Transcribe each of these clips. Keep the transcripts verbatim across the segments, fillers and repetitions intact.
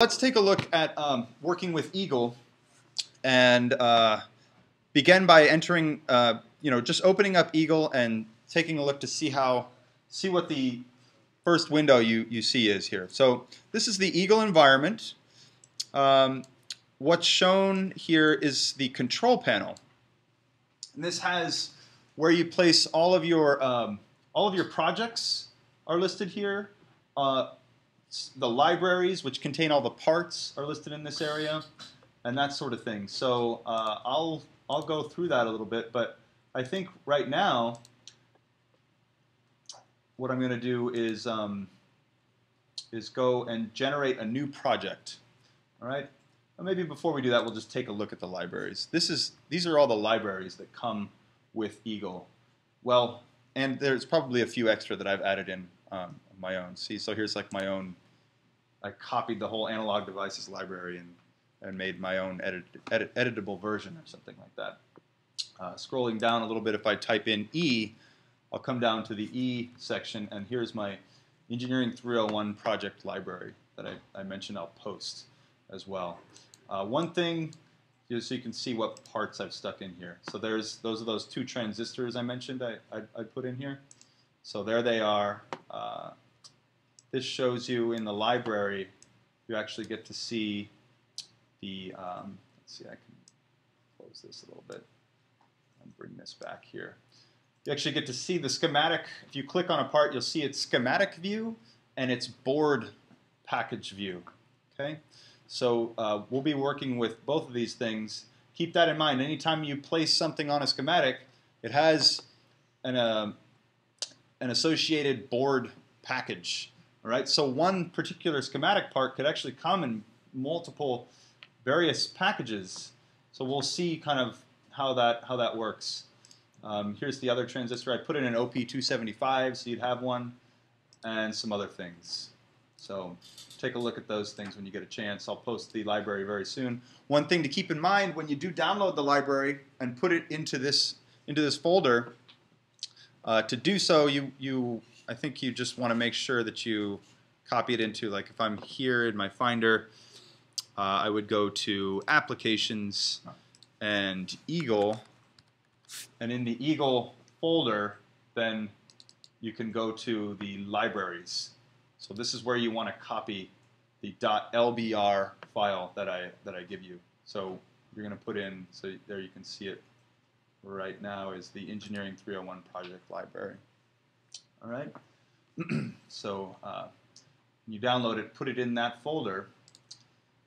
Let's take a look at um, working with Eagle, and uh, begin by entering, uh, you know, just opening up Eagle and taking a look to see how, see what the first window you you see is here. So this is the Eagle environment. Um, what's shown here is the control panel, and this has where you place all of your um, all of your projects are listed here. Uh, The libraries, which contain all the parts, are listed in this area, and that sort of thing. So uh, I'll I'll go through that a little bit, but I think right now what I'm going to do is um, is go and generate a new project. All right. Or maybe before we do that, we'll just take a look at the libraries. This is these are all the libraries that come with Eagle. Well, and there's probably a few extra that I've added in. Um, my own. See, so here's like my own, I copied the whole analog devices library and, and made my own edit, edit, editable version or something like that. Uh, scrolling down a little bit, if I type in E, I'll come down to the E section, and here's my Engineering three oh one project library that I, I mentioned I'll post as well. Uh, one thing, just so you can see what parts I've stuck in here. So there's those are those two transistors I mentioned I, I, I put in here. So there they are. Uh, this shows you in the library, you actually get to see the, um, let's see, I can close this a little bit and bring this back here. You actually get to see the schematic. If you click on a part, you'll see its schematic view and its board package view. Okay, so uh, we'll be working with both of these things. Keep that in mind. Anytime you place something on a schematic, it has an uh, an associated board package, all right? So one particular schematic part could actually come in multiple various packages. So we'll see kind of how that, how that works. Um, here's the other transistor. I put in an O P two seventy-five, so you'd have one, and some other things. So take a look at those things when you get a chance. I'll post the library very soon. One thing to keep in mind when you do download the library and put it into this, into this folder, Uh, to do so, you, you, I think you just want to make sure that you copy it into, like if I'm here in my Finder, uh, I would go to Applications and Eagle, and in the Eagle folder, then you can go to the Libraries. So this is where you want to copy the .lbr file that I, that I give you. So you're going to put in, so there you can see it. Right now is the Engineering three oh one project library. All right, so uh, you download it, put it in that folder.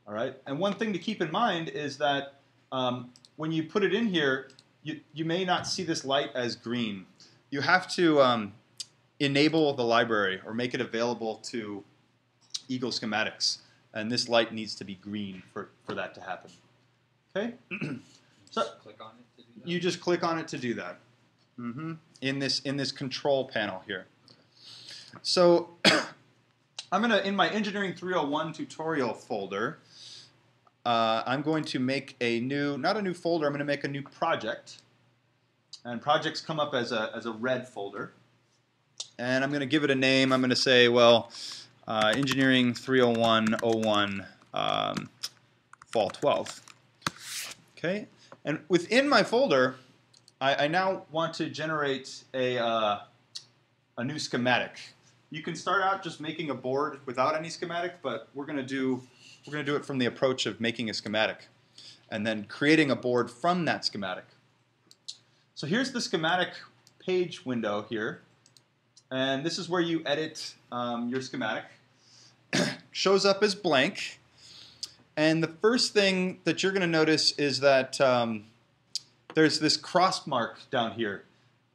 All right, and one thing to keep in mind is that um, when you put it in here, you you may not see this light as green. You have to um, enable the library or make it available to Eagle schematics, and this light needs to be green for for that to happen. Okay, so click on it. You just click on it to do that. Mm-hmm. In this in this control panel here. So I'm gonna in my Engineering three oh one tutorial folder. Uh, I'm going to make a new not a new folder. I'm gonna make a new project. And projects come up as a as a red folder. And I'm gonna give it a name. I'm gonna say well, uh, Engineering three oh one oh one um, Fall twelve. Okay. And within my folder, I, I now want to generate a, uh, a new schematic. You can start out just making a board without any schematic, but we're going to do we're going to do it from the approach of making a schematic and then creating a board from that schematic. So here's the schematic page window here, and this is where you edit um, your schematic. Shows up as blank. And the first thing that you're going to notice is that um, there's this cross mark down here.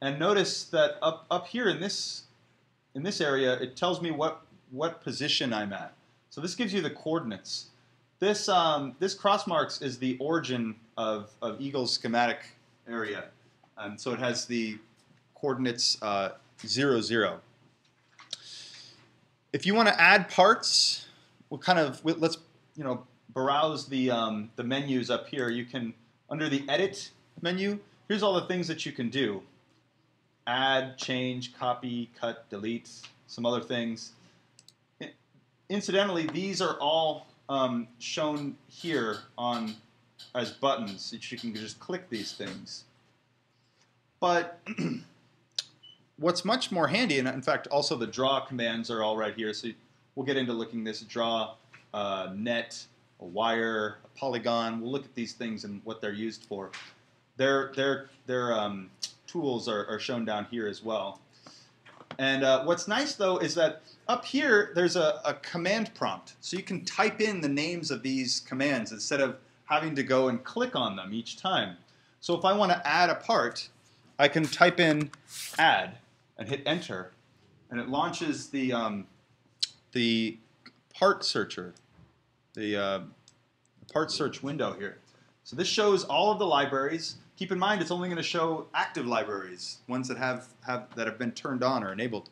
And notice that up, up here in this, in this area, it tells me what, what position I'm at. So this gives you the coordinates. This, um, this cross marks is the origin of, of Eagle's schematic area. Um, so it has the coordinates uh, zero, zero. If you want to add parts, we'll kind of, let's, you know, browse the, um, the menus up here. You can, under the Edit menu, here's all the things that you can do. Add, change, copy, cut, delete, some other things. Incidentally, these are all um, shown here on as buttons, that you can just click these things. But what's much more handy, and in fact also the draw commands are all right here, so we'll get into looking this draw, uh, net, a wire, a polygon. We'll look at these things and what they're used for. Their, their, their um, tools are, are shown down here as well. And uh, what's nice though is that up here there's a, a command prompt. So you can type in the names of these commands instead of having to go and click on them each time. So if I want to add a part, I can type in add and hit enter, and it launches the, um, the part searcher, the uh, part search window here. So this shows all of the libraries. Keep in mind, it's only going to show active libraries, ones that have, have that have been turned on or enabled.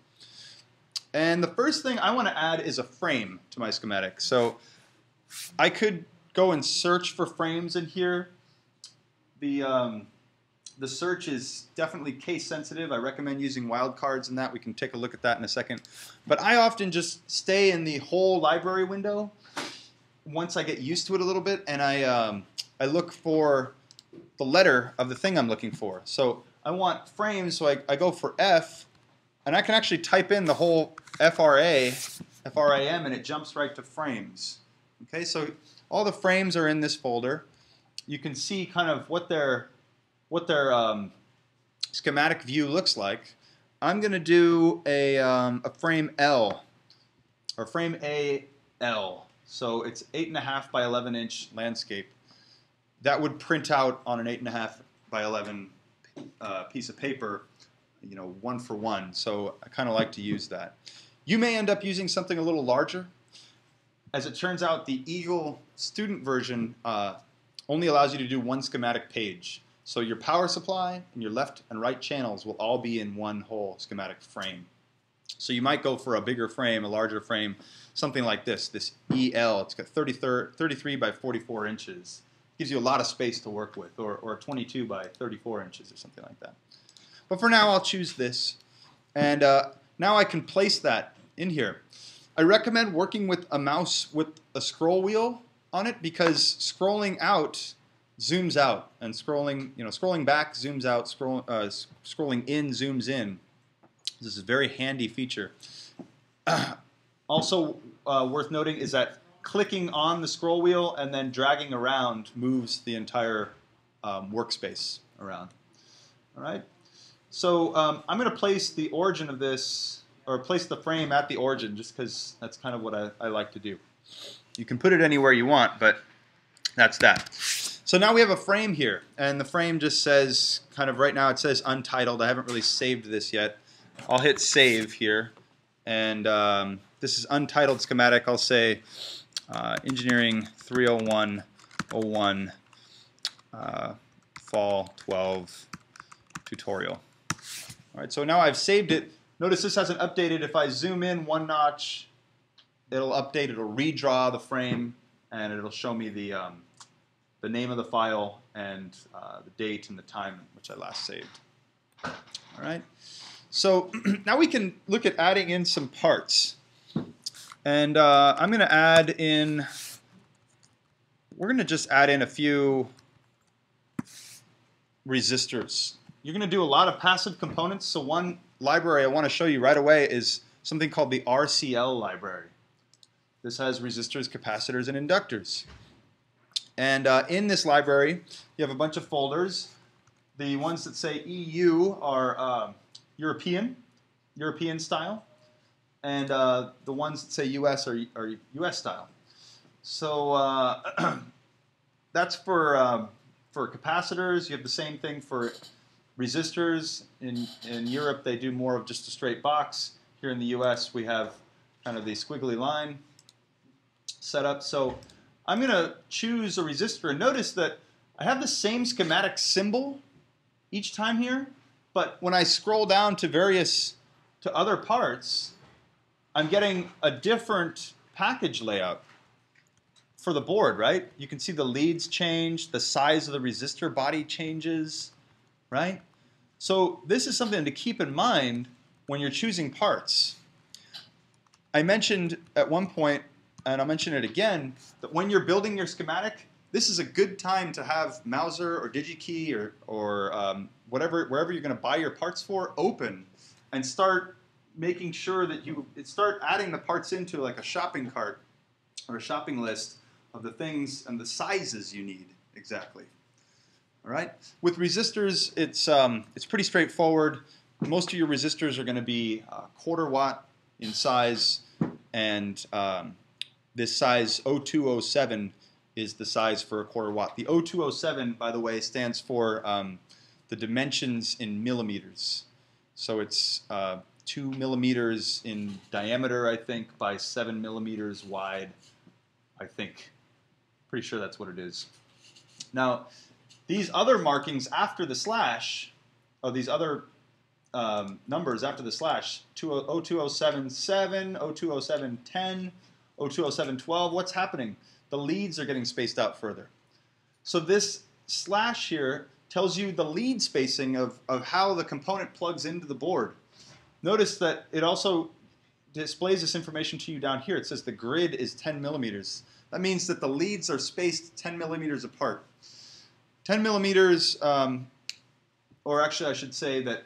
And the first thing I want to add is a frame to my schematic. So I could go and search for frames in here. The, um, the search is definitely case sensitive. I recommend using wildcards in that. We can take a look at that in a second. But I often just stay in the whole library window once I get used to it a little bit, and I, um, I look for the letter of the thing I'm looking for. So I want frames, so I, I go for F, and I can actually type in the whole F R A, F R A M, and it jumps right to frames. Okay, so all the frames are in this folder. You can see kind of what their, what their um, schematic view looks like. I'm going to do a, um, a frame L, or frame A L. So it's eight and a half by eleven inch landscape. That would print out on an eight and a half by eleven uh, piece of paper, you know, one for one. So I kind of like to use that. You may end up using something a little larger. As it turns out, the Eagle student version uh, only allows you to do one schematic page. So your power supply and your left and right channels will all be in one whole schematic frame. So you might go for a bigger frame, a larger frame, something like this, this E L. It's got thirty-three by forty-four inches. Gives you a lot of space to work with, or, or twenty-two by thirty-four inches or something like that. But for now, I'll choose this. And uh, now I can place that in here. I recommend working with a mouse with a scroll wheel on it, because scrolling out zooms out, and scrolling, you know, scrolling back zooms out, scroll, uh, scrolling in zooms in. This is a very handy feature. Uh, also uh, worth noting is that clicking on the scroll wheel and then dragging around moves the entire um, workspace around. All right. So um, I'm going to place the origin of this, or place the frame at the origin, just because that's kind of what I, I like to do. You can put it anywhere you want, but that's that. So now we have a frame here, and the frame just says, kind of right now it says untitled. I haven't really saved this yet. I'll hit save here, and um, this is untitled schematic. I'll say Uh, engineering three oh one oh one uh, fall twelve tutorial. All right, so now I've saved it. Notice this hasn't updated. If I zoom in one notch, it'll update. It'll redraw the frame, and it'll show me the um, the name of the file and uh, the date and the time which I last saved. All right. So now we can look at adding in some parts. And uh, I'm going to add in, we're going to just add in a few resistors. You're going to do a lot of passive components. So one library I want to show you right away is something called the R C L library. This has resistors, capacitors, and inductors. And uh, in this library, you have a bunch of folders. The ones that say E U are uh, European, European style. And uh, the ones that say U S are, are U S style. So uh, that's for, um, for capacitors. You have the same thing for resistors. In, in Europe, they do more of just a straight box. Here in the U S, we have kind of the squiggly line set up. So I'm going to choose a resistor. And notice that I have the same schematic symbol each time here. But when I scroll down to various, to other parts, I'm getting a different package layout for the board, right? You can see the leads change, the size of the resistor body changes, right? So this is something to keep in mind when you're choosing parts. I mentioned at one point and I'll mention it again, that when you're building your schematic, this is a good time to have Mouser or DigiKey or, or um, whatever, wherever you're going to buy your parts for, open and start making sure that you start adding the parts into like a shopping cart or a shopping list of the things and the sizes you need exactly. All right. With resistors, it's um, it's pretty straightforward. Most of your resistors are going to be uh, quarter watt in size, and um, this size oh two oh seven is the size for a quarter watt. The oh two oh seven, by the way, stands for um, the dimensions in millimeters. So it's uh, two millimeters in diameter, I think, by seven millimeters wide, I think. Pretty sure that's what it is. Now, these other markings after the slash, or these other um, numbers after the slash, oh two oh seven seven, oh two oh seven ten, oh two oh seven twelve, what's happening? The leads are getting spaced out further. So this slash here tells you the lead spacing of, of how the component plugs into the board. Notice that it also displays this information to you down here. It says the grid is ten millimeters. That means that the leads are spaced ten millimeters apart. ten millimeters, um, or actually I should say that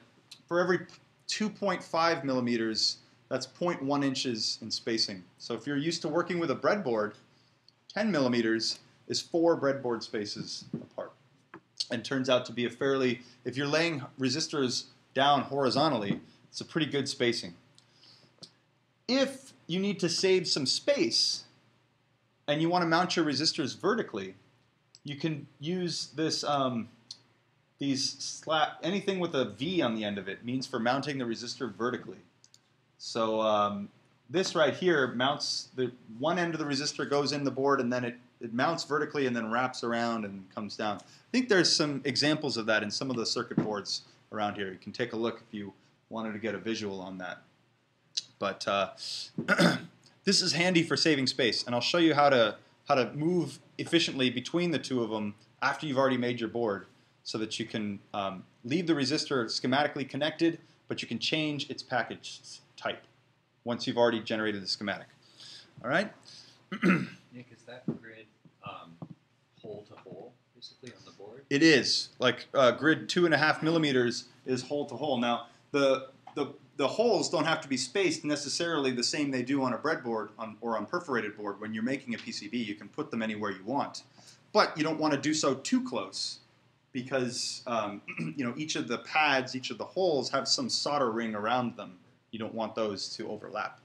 for every two point five millimeters, that's zero point one inches in spacing. So if you're used to working with a breadboard, ten millimeters is four breadboard spaces apart. And turns out to be a fairly, if you're laying resistors down horizontally, it's a pretty good spacing. If you need to save some space and you want to mount your resistors vertically, you can use this, um, these slap, anything with a V on the end of it means for mounting the resistor vertically. So um, this right here mounts, the one end of the resistor goes in the board and then it, it mounts vertically and then wraps around and comes down. I think there's some examples of that in some of the circuit boards around here. You can take a look if you wanted to get a visual on that. But uh, this is handy for saving space, and I'll show you how to how to move efficiently between the two of them after you've already made your board, so that you can um, leave the resistor schematically connected, but you can change its package type once you've already generated the schematic. All right? Nick, is that grid um, hole to hole, basically, on the board? It is. Like uh, grid two and a half millimeters is hole to hole. Now, the the The holes don't have to be spaced necessarily the same they do on a breadboard on, or on perforated board. When you're making a P C B, you can put them anywhere you want, but you don't want to do so too close because um, you know, each of the pads, each of the holes have some solder ring around them. You don't want those to overlap.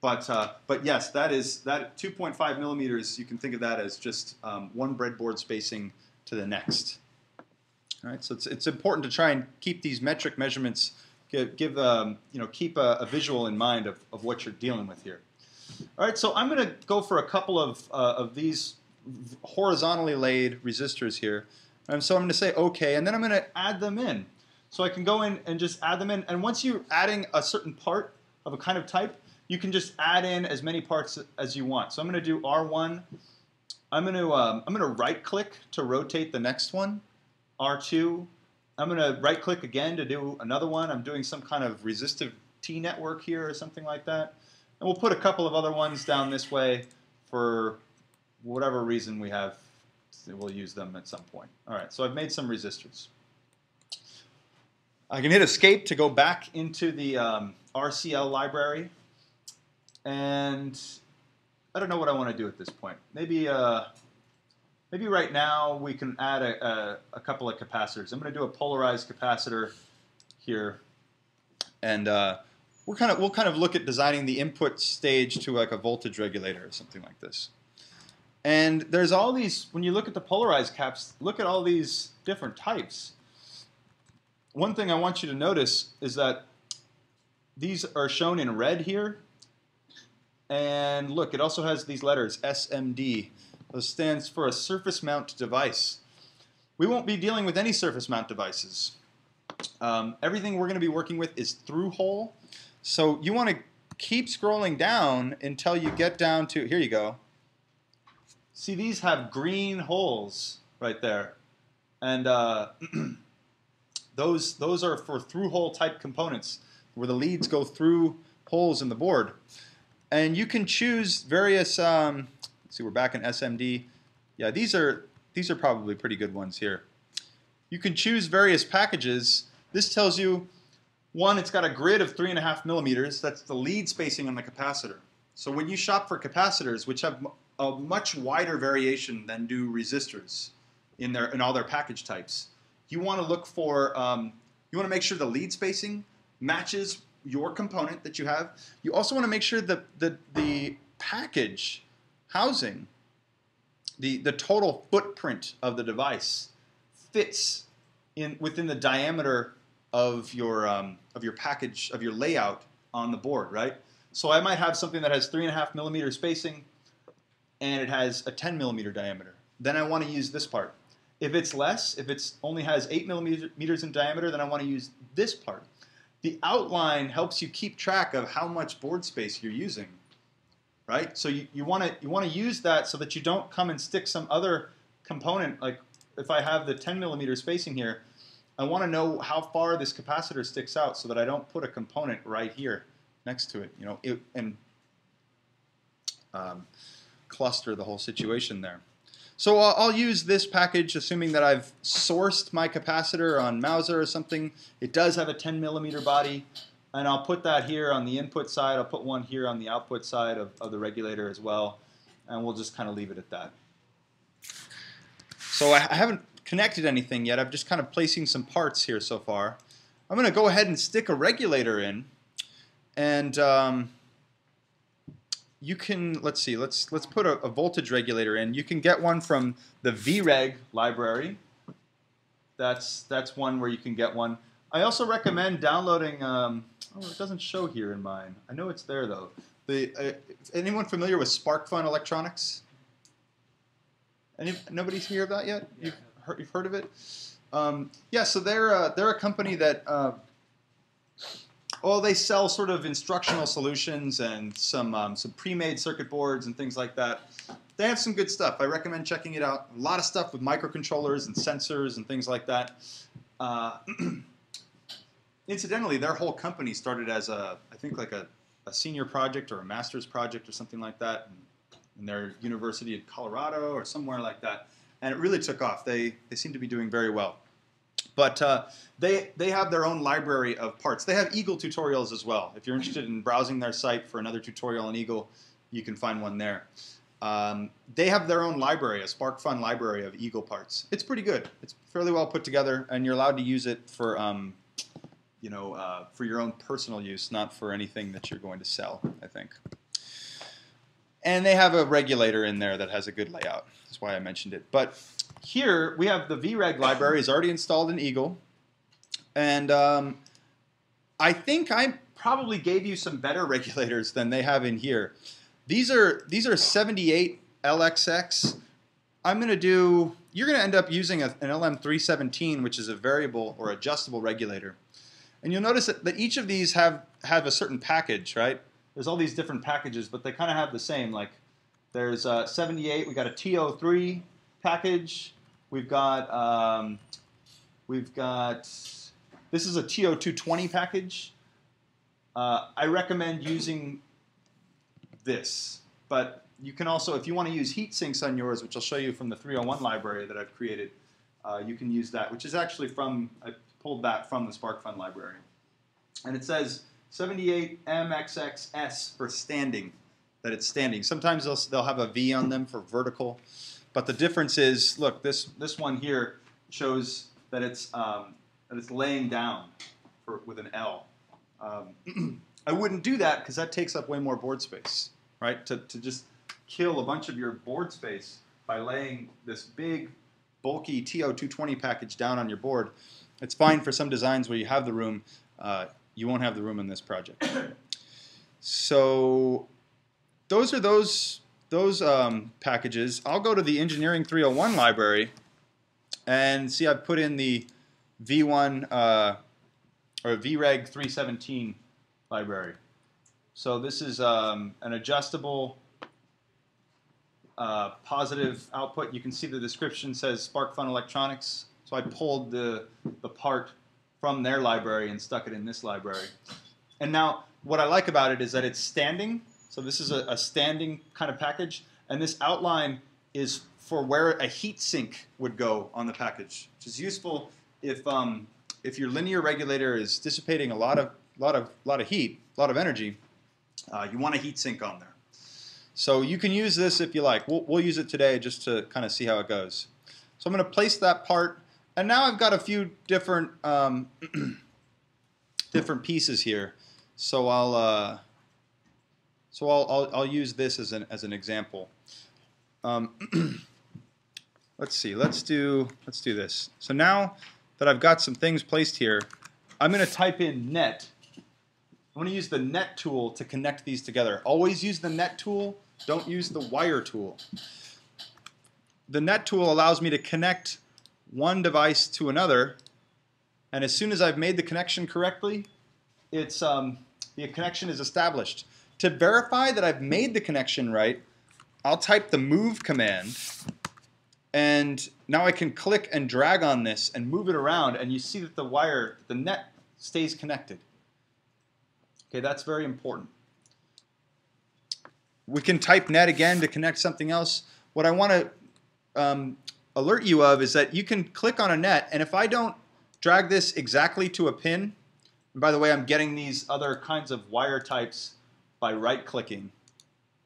but uh, but yes, that is that two point five millimeters. You can think of that as just um, one breadboard spacing to the next. All right, so it's it's important to try and keep these metric measurements. Give um, you know, keep a, a visual in mind of, of what you're dealing with here. All right, so I'm going to go for a couple of uh, of these horizontally laid resistors here, and so I'm going to say OK, and then I'm going to add them in. So I can go in and just add them in, and once you're adding a certain part of a kind of type, you can just add in as many parts as you want. So I'm going to do R one. I'm going to um, I'm going to right click to rotate the next one. R two. I'm going to right-click again to do another one. I'm doing some kind of resistive T-network here or something like that. And we'll put a couple of other ones down this way for whatever reason we have. We'll use them at some point. All right, so I've made some resistors. I can hit Escape to go back into the um, R C L library. And I don't know what I want to do at this point. Maybe... Uh, Maybe right now we can add a, a, a couple of capacitors. I'm going to do a polarized capacitor here, and uh, we're kind of we'll kind of look at designing the input stage to like a voltage regulator or something like this. And there's all these. When you look at the polarized caps, look at all these different types. One thing I want you to notice is that these are shown in red here, and look, it also has these letters S M D. This stands for a surface mount device. We won't be dealing with any surface mount devices. Um, everything we're going to be working with is through hole. So you want to keep scrolling down until you get down to, here you go. See, these have green holes right there. And uh, those, those are for through hole type components where the leads go through holes in the board. And you can choose various, um, let's see, we're back in S M D. Yeah, these are, these are probably pretty good ones here. You can choose various packages. This tells you, one, it's got a grid of three and a half millimeters. That's the lead spacing on the capacitor. So when you shop for capacitors, which have a much wider variation than do resistors in their in all their package types, you want to look for, um, you want to make sure the lead spacing matches your component that you have. You also want to make sure that the, the package housing, the, the total footprint of the device fits in within the diameter of your um, of your package, of your layout on the board, right? So I might have something that has three and a half millimeter spacing and it has a ten millimeter diameter. Then I want to use this part. If it's less, if it's only has eight millimeters in diameter, then I want to use this part. The outline helps you keep track of how much board space you're using, right? So you, you want to you want to use that so that you don't come and stick some other component. Like if I have the ten millimeter spacing here, I want to know how far this capacitor sticks out so that I don't put a component right here next to it, you know, it, and um, cluster the whole situation there. So I'll, I'll use this package, assuming that I've sourced my capacitor on Mouser or something. It does have a ten millimeter body, and I'll put that here on the input side. I'll put one here on the output side of, of the regulator as well, and we'll just kind of leave it at that. So I, I haven't connected anything yet. I'm just kind of placing some parts here so far. I'm going to go ahead and stick a regulator in, and um, you can, let's see, let's let's put a, a voltage regulator in. You can get one from the V reg library. That's that's one where you can get one. I also recommend downloading. Um, oh, it doesn't show here in mine. I know it's there though. The uh, anyone familiar with SparkFun Electronics? Any nobody's heard of that yet? Yeah. You've heard, you've heard of it? Um, yeah. So they're uh, they're a company that. Uh, Oh, they sell sort of instructional solutions and some um, some pre-made circuit boards and things like that. They have some good stuff. I recommend checking it out. A lot of stuff with microcontrollers and sensors and things like that. Uh, incidentally, their whole company started as a, I think like a, a senior project or a master's project or something like that in their university in Colorado or somewhere like that. And it really took off. They, they seem to be doing very well. But uh, they, they have their own library of parts. They have Eagle tutorials as well. If you're interested in browsing their site for another tutorial on Eagle, you can find one there. Um, they have their own library, a SparkFun library of Eagle parts. It's pretty good. It's fairly well put together, and you're allowed to use it for, um, you know, uh, for your own personal use, not for anything that you're going to sell, I think. And they have a regulator in there that has a good layout. That's why I mentioned it. But here we have the V reg library is already installed in Eagle. And um, I think I probably gave you some better regulators than they have in here. These are these are seventy-eight L X X. I'm going to do, you're going to end up using a, an L M three seventeen, which is a variable or adjustable regulator. And you'll notice that, that each of these have, have a certain package, right? There's all these different packages, but they kind of have the same. Like there's uh, seventy-eight, we got a T O three package. We've got, um, we've got, this is a T O two twenty package. Uh, I recommend using this, but you can also, if you want to use heat sinks on yours, which I'll show you from the three oh one library that I've created, uh, you can use that, which is actually from, I pulled that from the SparkFun library. And it says, seventy-eight M X X S for standing, that it's standing. Sometimes they'll, they'll have a V on them for vertical, but the difference is, look, this, this one here shows that it's, um, that it's laying down for, with an L. Um, I wouldn't do that because that takes up way more board space, right? To, to just kill a bunch of your board space by laying this big, bulky T O two twenty package down on your board. It's fine for some designs where you have the room. Uh, You won't have the room in this project. So those are those, those um, packages. I'll go to the Engineering three oh one library and see I've put in the V one uh, or V reg three seventeen library. So this is um, an adjustable uh, positive output. You can see the description says SparkFun Electronics. So I pulled the, the part from their library and stuck it in this library. And now what I like about it is that it's standing, So this is a, a standing kind of package, and this outline is for where a heat sink would go on the package, which is useful if um, if your linear regulator is dissipating a lot of lot of lot of heat, a lot of energy. Uh, you want a heat sink on there. So you can use this if you like. We'll, we'll use it today just to kind of see how it goes. So I'm going to place that part, and now I've got a few different um, different pieces here. So I'll uh, so I'll, I'll I'll use this as an as an example. Um, let's see. Let's do let's do this. So now that I've got some things placed here, I'm going to type in net. I'm going to use the net tool to connect these together. Always use the net tool. Don't use the wire tool. The net tool allows me to connect one device to another, and as soon as I've made the connection correctly, it's um, the connection is established. To verify that I've made the connection right, I'll type the move command, and now I can click and drag on this and move it around, and you see that the wire, the net, stays connected. Okay, that's very important. We can type net again to connect something else. What I want to um, alert you of is that you can click on a net, and if I don't drag this exactly to a pin, and by the way, I'm getting these other kinds of wire types by right-clicking.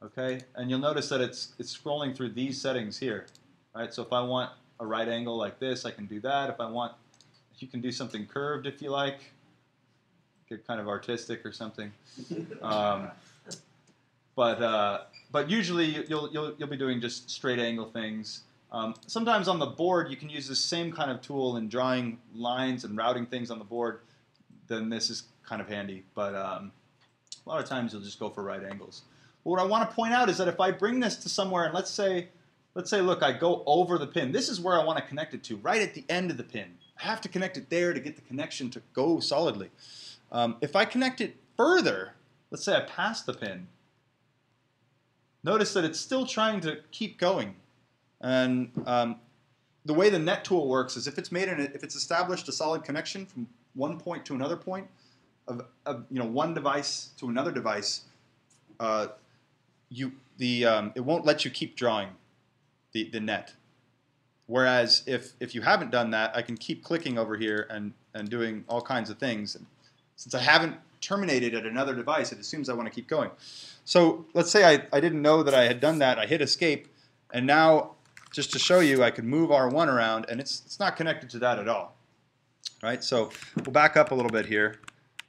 Okay, and you'll notice that it's it's scrolling through these settings here. Right, so if I want a right angle like this, I can do that. If I want, you can do something curved if you like. Get kind of artistic or something, um, but uh, but usually you'll you'll you'll be doing just straight angle things. Um, sometimes on the board you can use the same kind of tool in drawing lines and routing things on the board. Then this is kind of handy, but um, a lot of times you'll just go for right angles. But what I want to point out is that if I bring this to somewhere and let's say let's say look, I go over the pin. This is where I want to connect it to, right at the end of the pin. I have to connect it there to get the connection to go solidly. Um, if I connect it further, let's say I pass the pin, notice that it's still trying to keep going. And um, the way the net tool works is if it's made an, if it's established a solid connection from one point to another point, of, of you know one device to another device, uh, you the um, it won't let you keep drawing the the net. Whereas if if you haven't done that, I can keep clicking over here and and doing all kinds of things. Since I haven't terminated at another device, it assumes I want to keep going. So let's say I, I didn't know that I had done that. I hit escape, and now just to show you, I can move R one around, and it's, it's not connected to that at all. Right? So we'll back up a little bit here,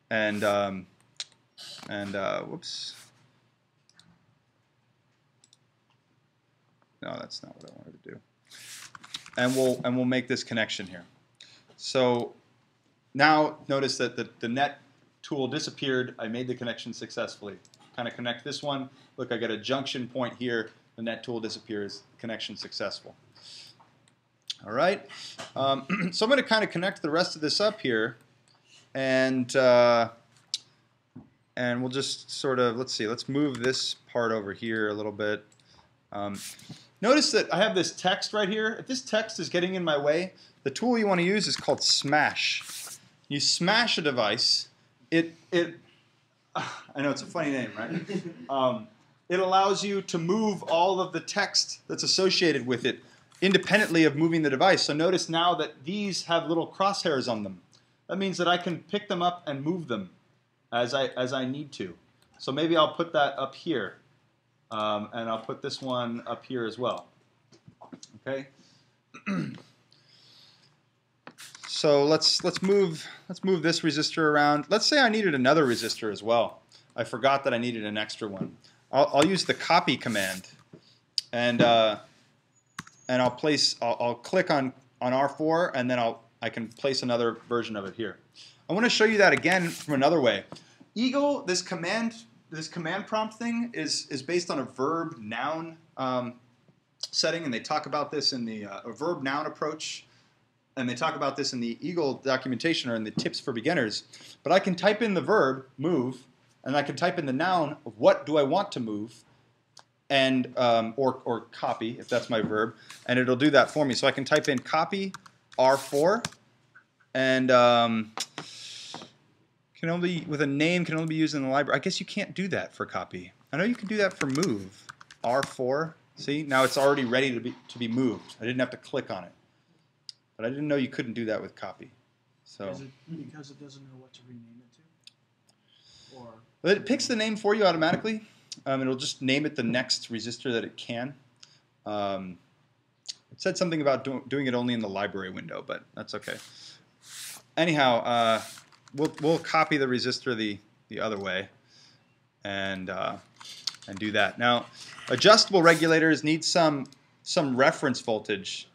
and, um, and uh, whoops. No, that's not what I wanted to do. And we'll, and we'll make this connection here. So now notice that the, the net tool disappeared. I made the connection successfully. Kind of connect this one. Look, I got a junction point here. The net tool disappears. Connection successful. All right. Um, so I'm going to kind of connect the rest of this up here, and uh, and we'll just sort of let's see. Let's move this part over here a little bit. Um, notice that I have this text right here. If this text is getting in my way, the tool you want to use is called smash. You smash a device, it, it I know it's a funny name, right? Um, it allows you to move all of the text that's associated with it independently of moving the device. So notice now that these have little crosshairs on them. That means that I can pick them up and move them as I, as I need to. So maybe I'll put that up here, um, and I'll put this one up here as well. Okay? So let's let's move let's move this resistor around. Let's say I needed another resistor as well. I forgot that I needed an extra one. I'll, I'll use the copy command, and uh, and I'll place I'll, I'll click on on R four, and then I'll I can place another version of it here. I want to show you that again from another way. Eagle, this command this command prompt thing is is based on a verb noun um, setting, and they talk about this in the uh, a verb noun approach. And they talk about this in the Eagle documentation or in the tips for beginners. But I can type in the verb, move, and I can type in the noun, of what do I want to move, and um, or, or copy, if that's my verb, and it'll do that for me. So I can type in copy R four, and um, can only with a name can only be used in the library. I guess you can't do that for copy. I know you can do that for move. R four. See, now it's already ready to be to be moved. I didn't have to click on it. But I didn't know you couldn't do that with copy. So it, because it doesn't know what to rename it to? Or but it picks the name for you automatically. Um, it'll just name it the next resistor that it can. Um, it said something about do doing it only in the library window, but that's okay. Anyhow, uh, we'll, we'll copy the resistor the, the other way and, uh, and do that. Now, adjustable regulators need some, some reference voltage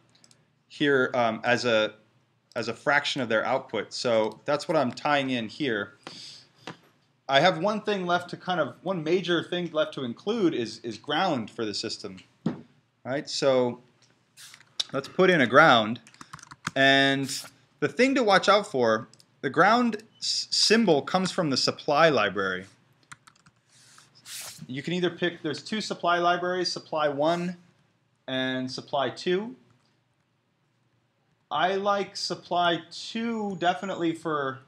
here um, as, a, as a fraction of their output. So that's what I'm tying in here. I have one thing left to kind of, one major thing left to include is, is ground for the system. All right, so let's put in a ground. And the thing to watch out for, the ground symbol comes from the supply library. You can either pick, there's two supply libraries, supply one and supply two. I like supply two definitely for,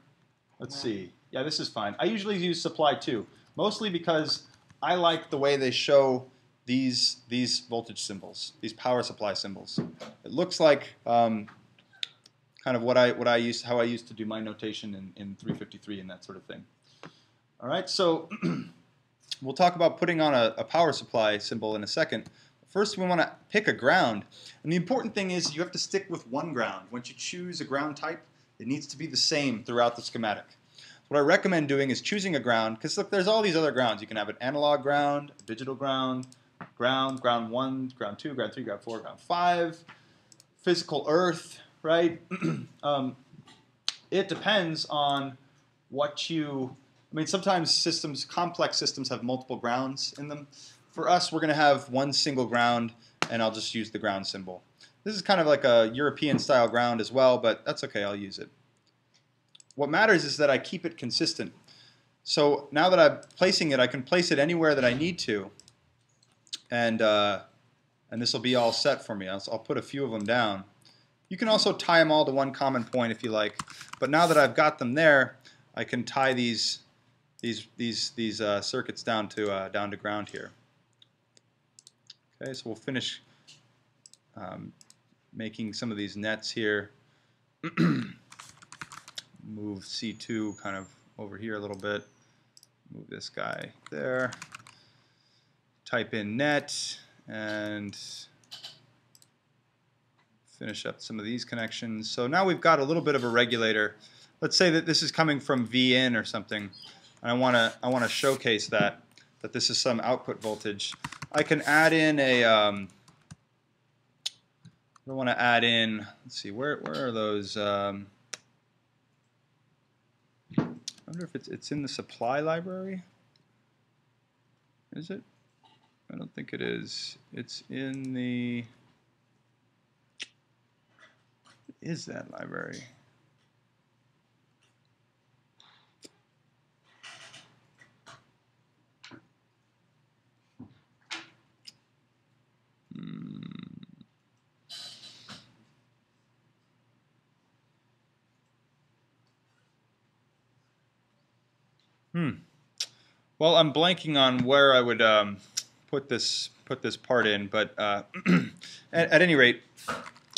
let's see. Yeah, this is fine. I usually use supply two, mostly because I like the way they show these these voltage symbols, these power supply symbols. It looks like um, kind of what I what I used how I used to do my notation in, in three fifty-three and that sort of thing. All right, so we'll talk about putting on a, a power supply symbol in a second. First, we want to pick a ground, and the important thing is you have to stick with one ground. Once you choose a ground type, it needs to be the same throughout the schematic. What I recommend doing is choosing a ground, because look, there's all these other grounds. You can have an analog ground, a digital ground, ground, ground one, ground two, ground three, ground four, ground five, physical earth, right? um, it depends on what you, I mean, sometimes systems, complex systems have multiple grounds in them. For us, we're going to have one single ground, and I'll just use the ground symbol. This is kind of like a European style ground as well, but that's okay, I'll use it. What matters is that I keep it consistent. So now that I'm placing it, I can place it anywhere that I need to, and uh, and this will be all set for me. I'll, I'll put a few of them down. You can also tie them all to one common point if you like. But now that I've got them there, I can tie these these these these uh, circuits down to uh, down to ground here. Okay, so we'll finish um, making some of these nets here. Move C two kind of over here a little bit. Move this guy there. Type in net and finish up some of these connections. So now we've got a little bit of a regulator. Let's say that this is coming from V in or something, and I want to I want to showcase that that this is some output voltage. I can add in a. Um, I don't want to add in. Let's see where where are those. Um, I wonder if it's, it's in the supply library. Is it? I don't think it is. It's in the... What is that library? Hmm. Well, I'm blanking on where I would um, put this put this part in, but uh, at, at any rate,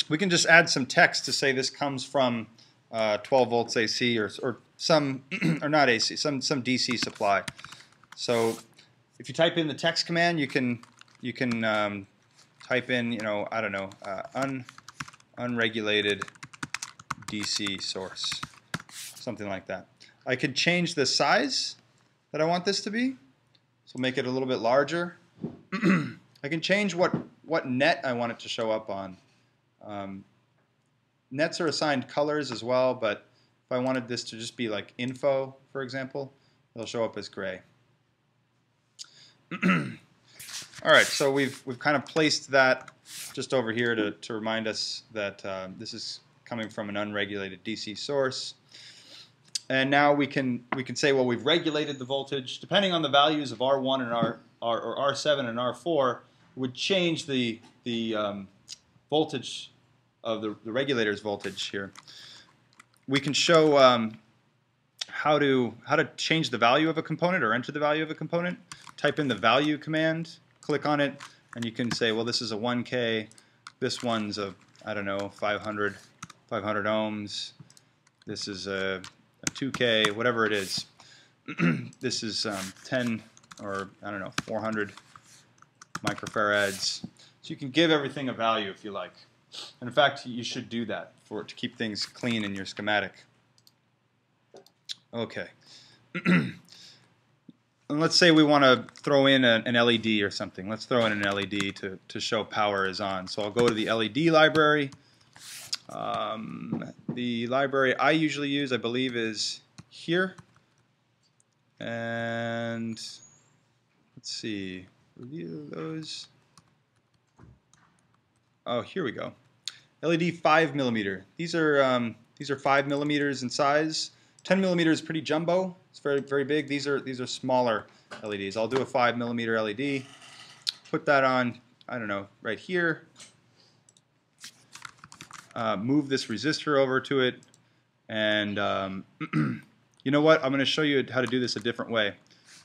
we can just add some text to say this comes from uh, twelve volts A C or or some or not A C, some some D C supply. So if you type in the text command, you can you can um, type in you know I don't know uh, un unregulated D C source, something like that. I could change the size that I want this to be, so make it a little bit larger. I can change what, what net I want it to show up on. Um, nets are assigned colors as well, but if I wanted this to just be like info, for example, it'll show up as gray. All right, so we've, we've kind of placed that just over here to, to remind us that uh, this is coming from an unregulated D C source. And now we can we can say, well, we've regulated the voltage. Depending on the values of R one and R, R or R seven and R four, it would change the the um, voltage of the, the regulator's voltage here. We can show um, how to how to change the value of a component or enter the value of a component. type in the value command, click on it, and you can say, well, this is a one K, this one's a, I don't know, five hundred, five hundred ohms, this is a, a two K, whatever it is. This is um, ten or, I don't know, four hundred microfarads. So you can give everything a value if you like. And in fact, you should do that for to keep things clean in your schematic. Okay. And let's say we want to throw in a, an L E D or something. Let's throw in an L E D to, to show power is on. So I'll go to the L E D library. Um, the library I usually use, I believe, is here. And let's see, review those. Oh, here we go. L E D five millimeter. These are um, these are five millimeters in size. Ten millimeter is pretty jumbo. It's very very big. These are these are smaller L E Ds. I'll do a five millimeter L E D. Put that on. I don't know, right here. Uh, move this resistor over to it, and um, you know what? I'm going to show you how to do this a different way.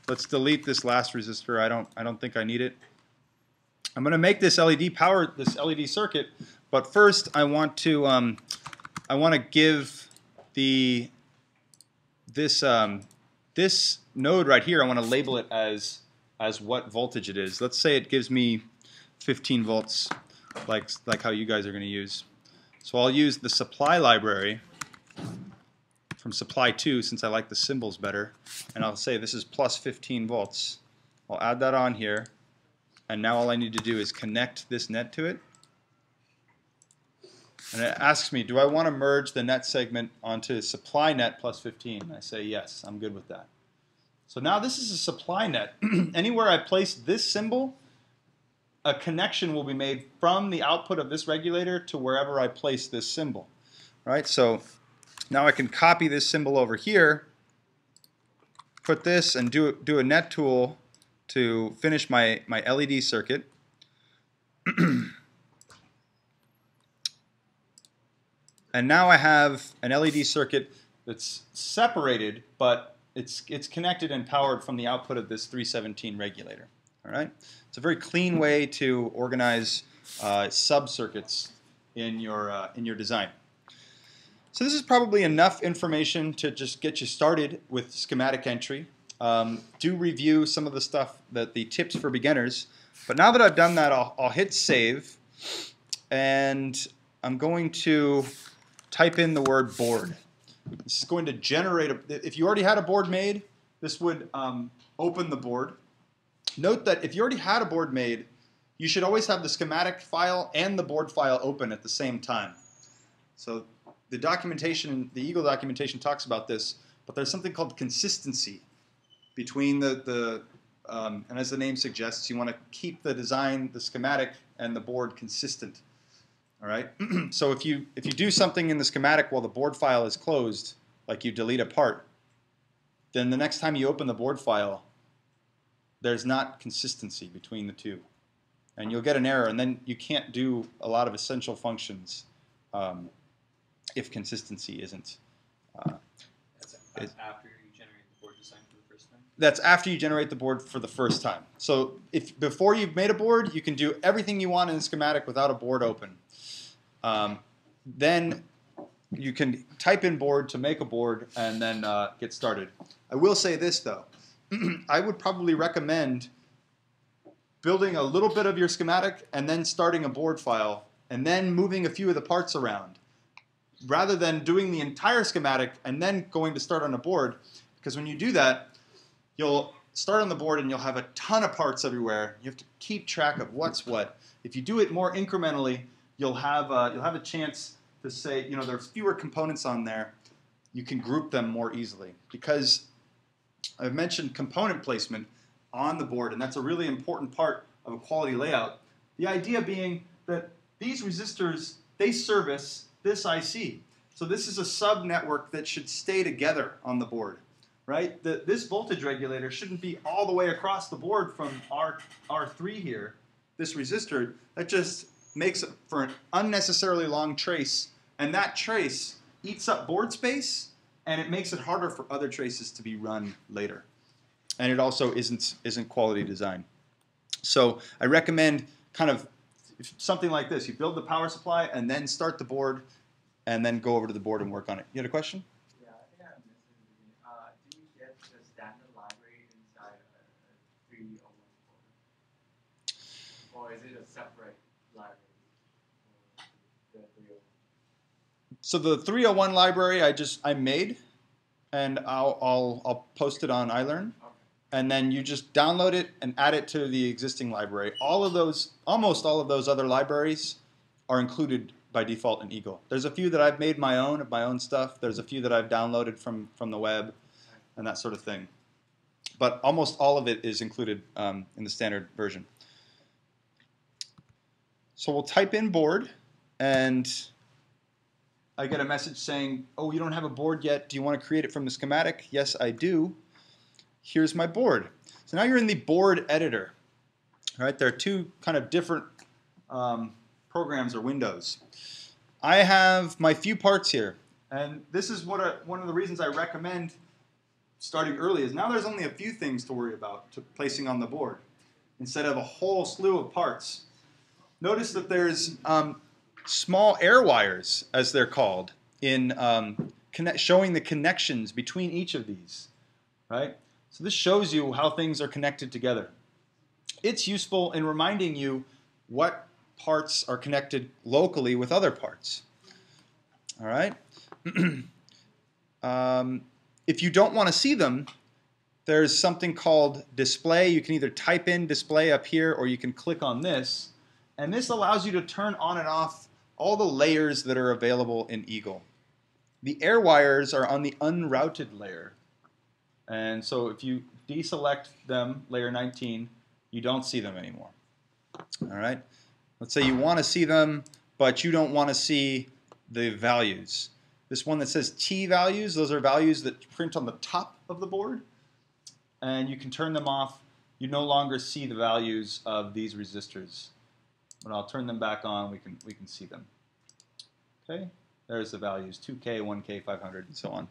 Let's delete this last resistor. I don't I don't think I need it. I'm going to make this L E D power, this L E D circuit, but first I want to um, I want to give the this um, this node right here. I want to label it as as what voltage it is. Let's say it gives me fifteen volts, like like how you guys are going to use. So I'll use the supply library from supply two, since I like the symbols better, and I'll say this is plus fifteen volts. I'll add that on here, and now all I need to do is connect this net to it. And it asks me, do I want to merge the net segment onto supply net plus fifteen? I say yes, I'm good with that. So now this is a supply net. Anywhere I place this symbol, a connection will be made from the output of this regulator to wherever I place this symbol. Right? So now I can copy this symbol over here, put this, and do, do a net tool to finish my, my L E D circuit. And now I have an L E D circuit that's separated, but it's, it's connected and powered from the output of this three seventeen regulator. All right? It's a very clean way to organize uh, sub-circuits in your, uh, in your design. So this is probably enough information to just get you started with schematic entry. Um, do review some of the stuff, that the tips for beginners. But now that I've done that, I'll, I'll hit save. And I'm going to type in the word board. This is going to generate, a, if you already had a board made, this would um, open the board. Note that if you already had a board made, you should always have the schematic file and the board file open at the same time. So the documentation, the Eagle documentation talks about this, but there's something called consistency between the, the um, and as the name suggests, you want to keep the design, the schematic, and the board consistent. All right? So if you, if you do something in the schematic while the board file is closed, like you delete a part, then the next time you open the board file, there's not consistency between the two. And you'll get an error, and then you can't do a lot of essential functions um, if consistency isn't. Uh, that's after you generate the board design for the first time? That's after you generate the board for the first time. So if before you've made a board, you can do everything you want in the schematic without a board open. Um, then you can type in board to make a board and then uh, get started. I will say this, though. I would probably recommend building a little bit of your schematic and then starting a board file and then moving a few of the parts around, rather than doing the entire schematic and then going to start on a board. Because when you do that, you'll start on the board and you'll have a ton of parts everywhere. You have to keep track of what's what. If you do it more incrementally, you'll have a, you'll have a chance to say, you know, there are fewer components on there. You can group them more easily. Because I've mentioned component placement on the board, and that's a really important part of a quality layout. The idea being that these resistors, they service this I C. So this is a sub-network that should stay together on the board, right? The, this voltage regulator shouldn't be all the way across the board from R, R3 here, this resistor. That just makes it for an unnecessarily long trace, and that trace eats up board space, and it makes it harder for other traces to be run later. and it also isn't isn't quality design. So I recommend kind of something like this. You build the power supply and then start the board and then go over to the board and work on it. You had a question? Yeah, I think I missed it in the beginning. Uh, do you get the standard library inside a three oh one board? Or is it a separate library for the three oh one? So the three oh one library I just I made, and I'll, I'll, I'll post it on iLearn. Okay. And then you just download it and add it to the existing library. All of those, almost all of those other libraries are included by default in Eagle. There's a few that I've made my own, of my own stuff. There's a few that I've downloaded from, from the web and that sort of thing. But almost all of it is included um, in the standard version. So we'll type in board, and I get a message saying, oh, you don't have a board yet. Do you want to create it from the schematic? Yes, I do. Here's my board. So now you're in the board editor. All right, there are two kind of different um, programs or windows. I have my few parts here, and this is what a, one of the reasons I recommend starting early is now there's only a few things to worry about to placing on the board instead of a whole slew of parts. Notice that there's um, small air wires, as they're called, in um, connect, showing the connections between each of these, right? So this shows you how things are connected together. It's useful in reminding you what parts are connected locally with other parts. All right. um, if you don't want to see them, there's something called display. You can either type in display up here, or you can click on this. And this allows you to turn on and off all the layers that are available in Eagle. The air wires are on the unrouted layer. And so if you deselect them, layer nineteen, you don't see them anymore. All right? Let's say you want to see them, but you don't want to see the values. This one that says T values, those are values that print on the top of the board. And you can turn them off. You no longer see the values of these resistors. But I'll turn them back on. We can, we can see them. Okay? There's the values, two K, one K, five hundred, and so on.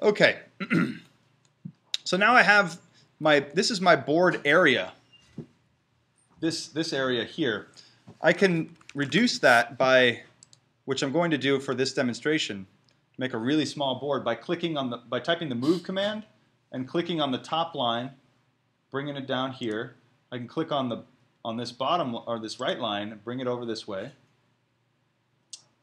Okay. So now I have my, this is my board area, this, this area here. I can reduce that by, which I'm going to do for this demonstration, make a really small board by clicking on the, by typing the move command and clicking on the top line, bringing it down here. I can click on the, on this bottom, or this right line, and bring it over this way.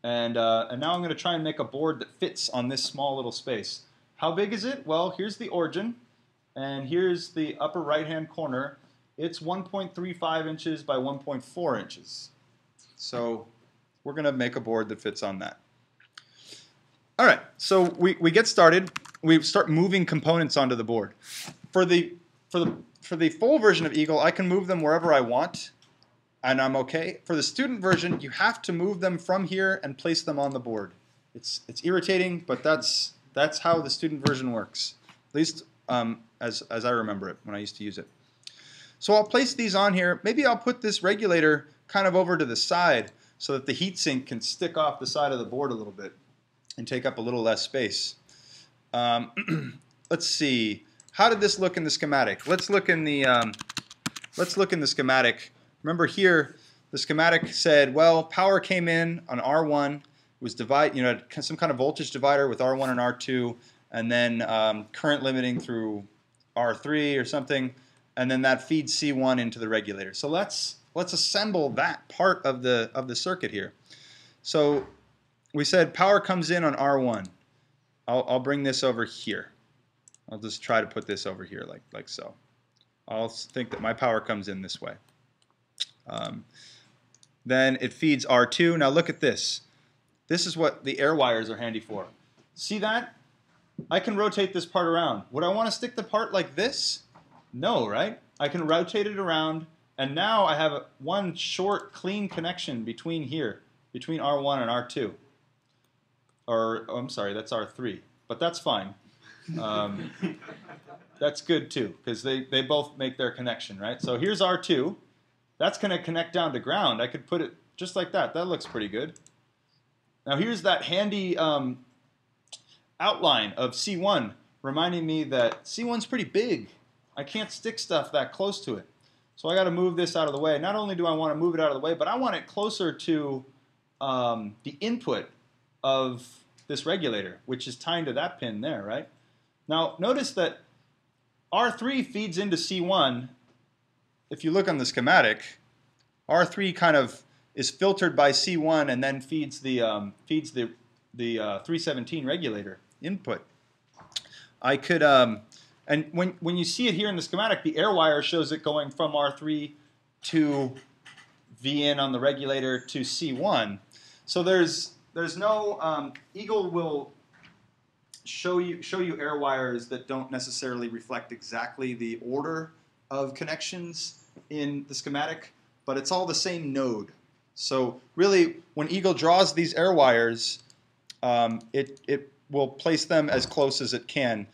And, uh, and now I'm going to try and make a board that fits on this small little space. How big is it? Well, here's the origin. And here's the upper right-hand corner. It's one point three five inches by one point four inches. So we're going to make a board that fits on that. All right, so we, we get started. We start moving components onto the board. For the, for, the, for the full version of Eagle, I can move them wherever I want, and I'm OK. For the student version, you have to move them from here and place them on the board. It's, it's irritating, but that's, that's how the student version works, at least um, As, as I remember it when I used to use it. So I'll place these on here. Maybe I'll put this regulator kind of over to the side so that the heatsink can stick off the side of the board a little bit and take up a little less space. Um, let's see. How did this look in the schematic? Let's look in the um, let's look in the schematic. Remember here, the schematic said, well, power came in on R one. It was divide, you know, some kind of voltage divider with R one and R two, and then um, current limiting through R three or something, and then that feeds C one into the regulator. So let's let's assemble that part of the of the circuit here. So we said power comes in on R one. I'll, I'll bring this over here. I'll just try to put this over here like like so. I'll think that my power comes in this way. Um, then it feeds R two. Now look at this. This is what the air wires are handy for. See that? I can rotate this part around. Would I want to stick the part like this? No, right? I can rotate it around, and now I have one short, clean connection between here, between R one and R two. Or, oh, I'm sorry, that's R three, but that's fine. Um, that's good, too, because they, they both make their connection, right? So here's R two. That's going to connect down to ground. I could put it just like that. That looks pretty good. Now here's that handy Um, outline of C one, reminding me that C one's pretty big, I can't stick stuff that close to it. So I got to move this out of the way. Not only do I want to move it out of the way, but I want it closer to um, the input of this regulator, which is timed to that pin there, right? Now notice that R three feeds into C one. If you look on the schematic, R three kind of is filtered by C one and then feeds the um, feeds the the uh, three seventeen regulator input. I could. Um, And when, when you see it here in the schematic, the air wire shows it going from R three to V in on the regulator to C one. So there's, there's no, um, Eagle will show you, show you air wires that don't necessarily reflect exactly the order of connections in the schematic, but it's all the same node. So really, when Eagle draws these air wires, um, it, it will place them as close as it can.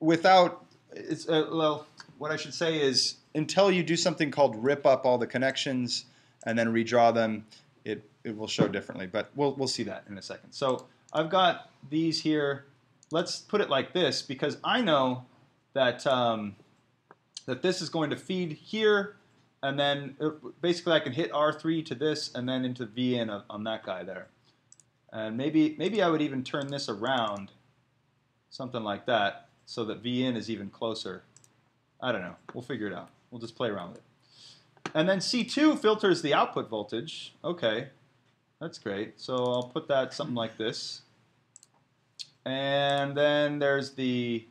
Without, it's, uh, well, what I should say is until you do something called rip up all the connections and then redraw them, it, it will show differently. But we'll, we'll see that in a second. So I've got these here. Let's put it like this, because I know that, um, that this is going to feed here, and then it, basically I can hit R three to this and then into V in on that guy there. And maybe, maybe I would even turn this around, something like that, so that V in is even closer. I don't know. We'll figure it out. We'll just play around with it. And then C two filters the output voltage. Okay, that's great. So I'll put that something like this. And then there's the,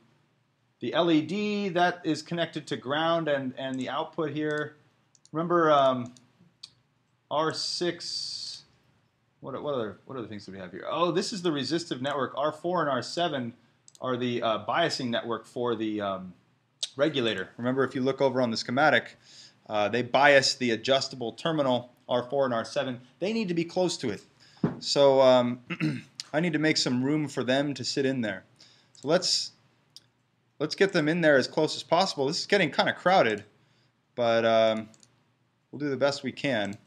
the L E D that is connected to ground and, and the output here. Remember um, R six, what, what, other, what other things do we have here? Oh, this is the resistive network. R four and R seven are the uh, biasing network for the um, regulator. Remember, if you look over on the schematic, uh, they bias the adjustable terminal, R four and R seven. They need to be close to it. So um, I need to make some room for them to sit in there. So let's, let's get them in there as close as possible. This is getting kind of crowded, but um, we'll do the best we can.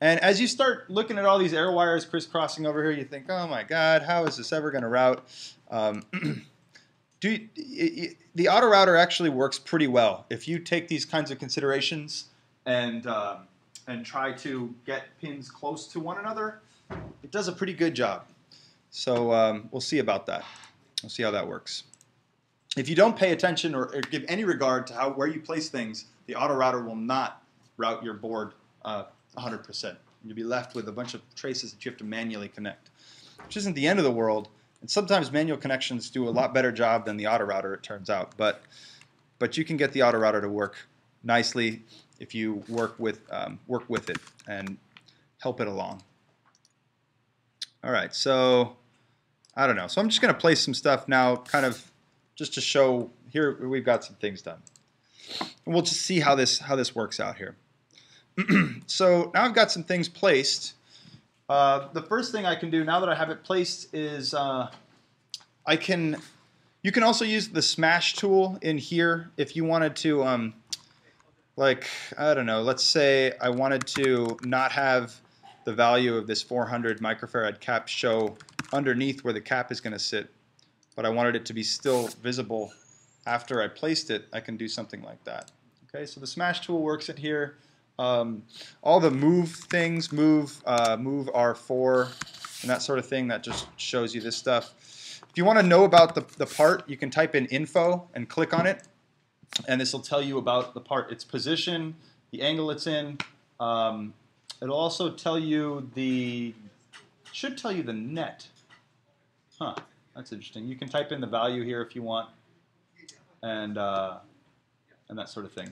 And as you start looking at all these air wires crisscrossing over here, you think, oh my God, how is this ever going to route? Um, do you, it, the auto router actually works pretty well. If you take these kinds of considerations and, uh, and try to get pins close to one another, it does a pretty good job. So um, we'll see about that. We'll see how that works. If you don't pay attention or, or give any regard to how, where you place things, the auto router will not route your board uh, one hundred percent. You'll be left with a bunch of traces that you have to manually connect, which isn't the end of the world. And sometimes manual connections do a lot better job than the auto router, it turns out. But, but you can get the auto router to work nicely if you work with, um, work with it and help it along. All right, so I don't know. So I'm just going to place some stuff now, kind of just to show here we've got some things done. And we'll just see how this, how this works out here. So now I've got some things placed. Uh, the first thing I can do now that I have it placed is uh, I can. You can also use the smash tool in here if you wanted to. Um, like I don't know. Let's say I wanted to not have the value of this four hundred microfarad cap show underneath where the cap is going to sit, but I wanted it to be still visible after I placed it. I can do something like that. Okay. So the smash tool works in here. Um, all the move things, move, uh, move R four and that sort of thing, that just shows you this stuff. If you want to know about the, the part, you can type in info and click on it, and this will tell you about the part, its position, the angle it's in. Um, it'll also tell you the, should tell you the net. Huh, that's interesting. You can type in the value here if you want, and, uh, and that sort of thing.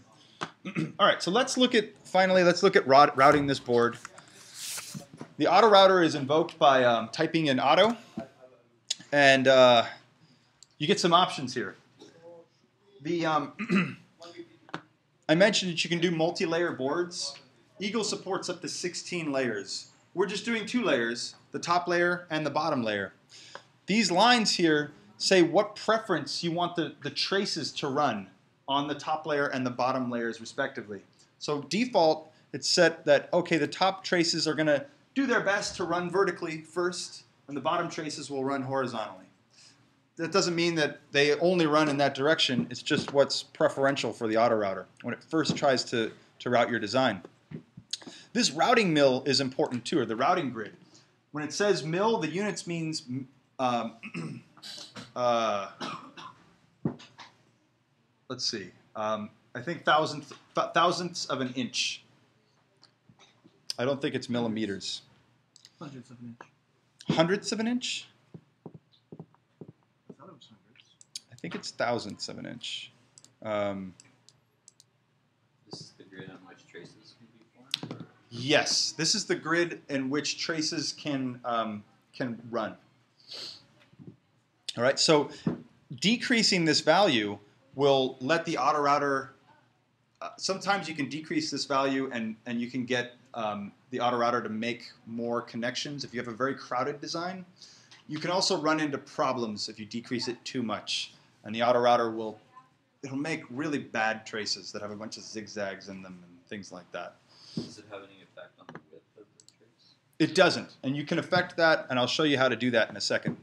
All right, so let's look at, finally, let's look at routing this board. The auto router is invoked by um, typing in auto, and uh, you get some options here. The, um, I mentioned that you can do multi-layer boards. Eagle supports up to sixteen layers. We're just doing two layers, the top layer and the bottom layer. These lines here say what preference you want the, the traces to run on the top layer and the bottom layers respectively. So default, it's set that, okay, the top traces are going to do their best to run vertically first, and the bottom traces will run horizontally. that doesn't mean that they only run in that direction. It's just what's preferential for the auto router when it first tries to, to route your design. This routing mill is important too, or the routing grid. When it says mill, the units means um, uh, let's see. Um, I think thousandth, thousandths of an inch. I don't think it's millimeters. Hundredths of an inch. Hundredths of an inch? I thought it was hundreds. I think it's thousandths of an inch. Um, this is the grid on which traces can be formed? Or? Yes, this is the grid in which traces can, um, can run. All right, so decreasing this value will let the auto router, uh, sometimes you can decrease this value and, and you can get um, the auto router to make more connections if you have a very crowded design. You can also run into problems if you decrease it too much, and the auto router will, it'll make really bad traces that have a bunch of zigzags in them and things like that. Does it have any effect on the width of the trace? It doesn't, and you can affect that, and I'll show you how to do that in a second.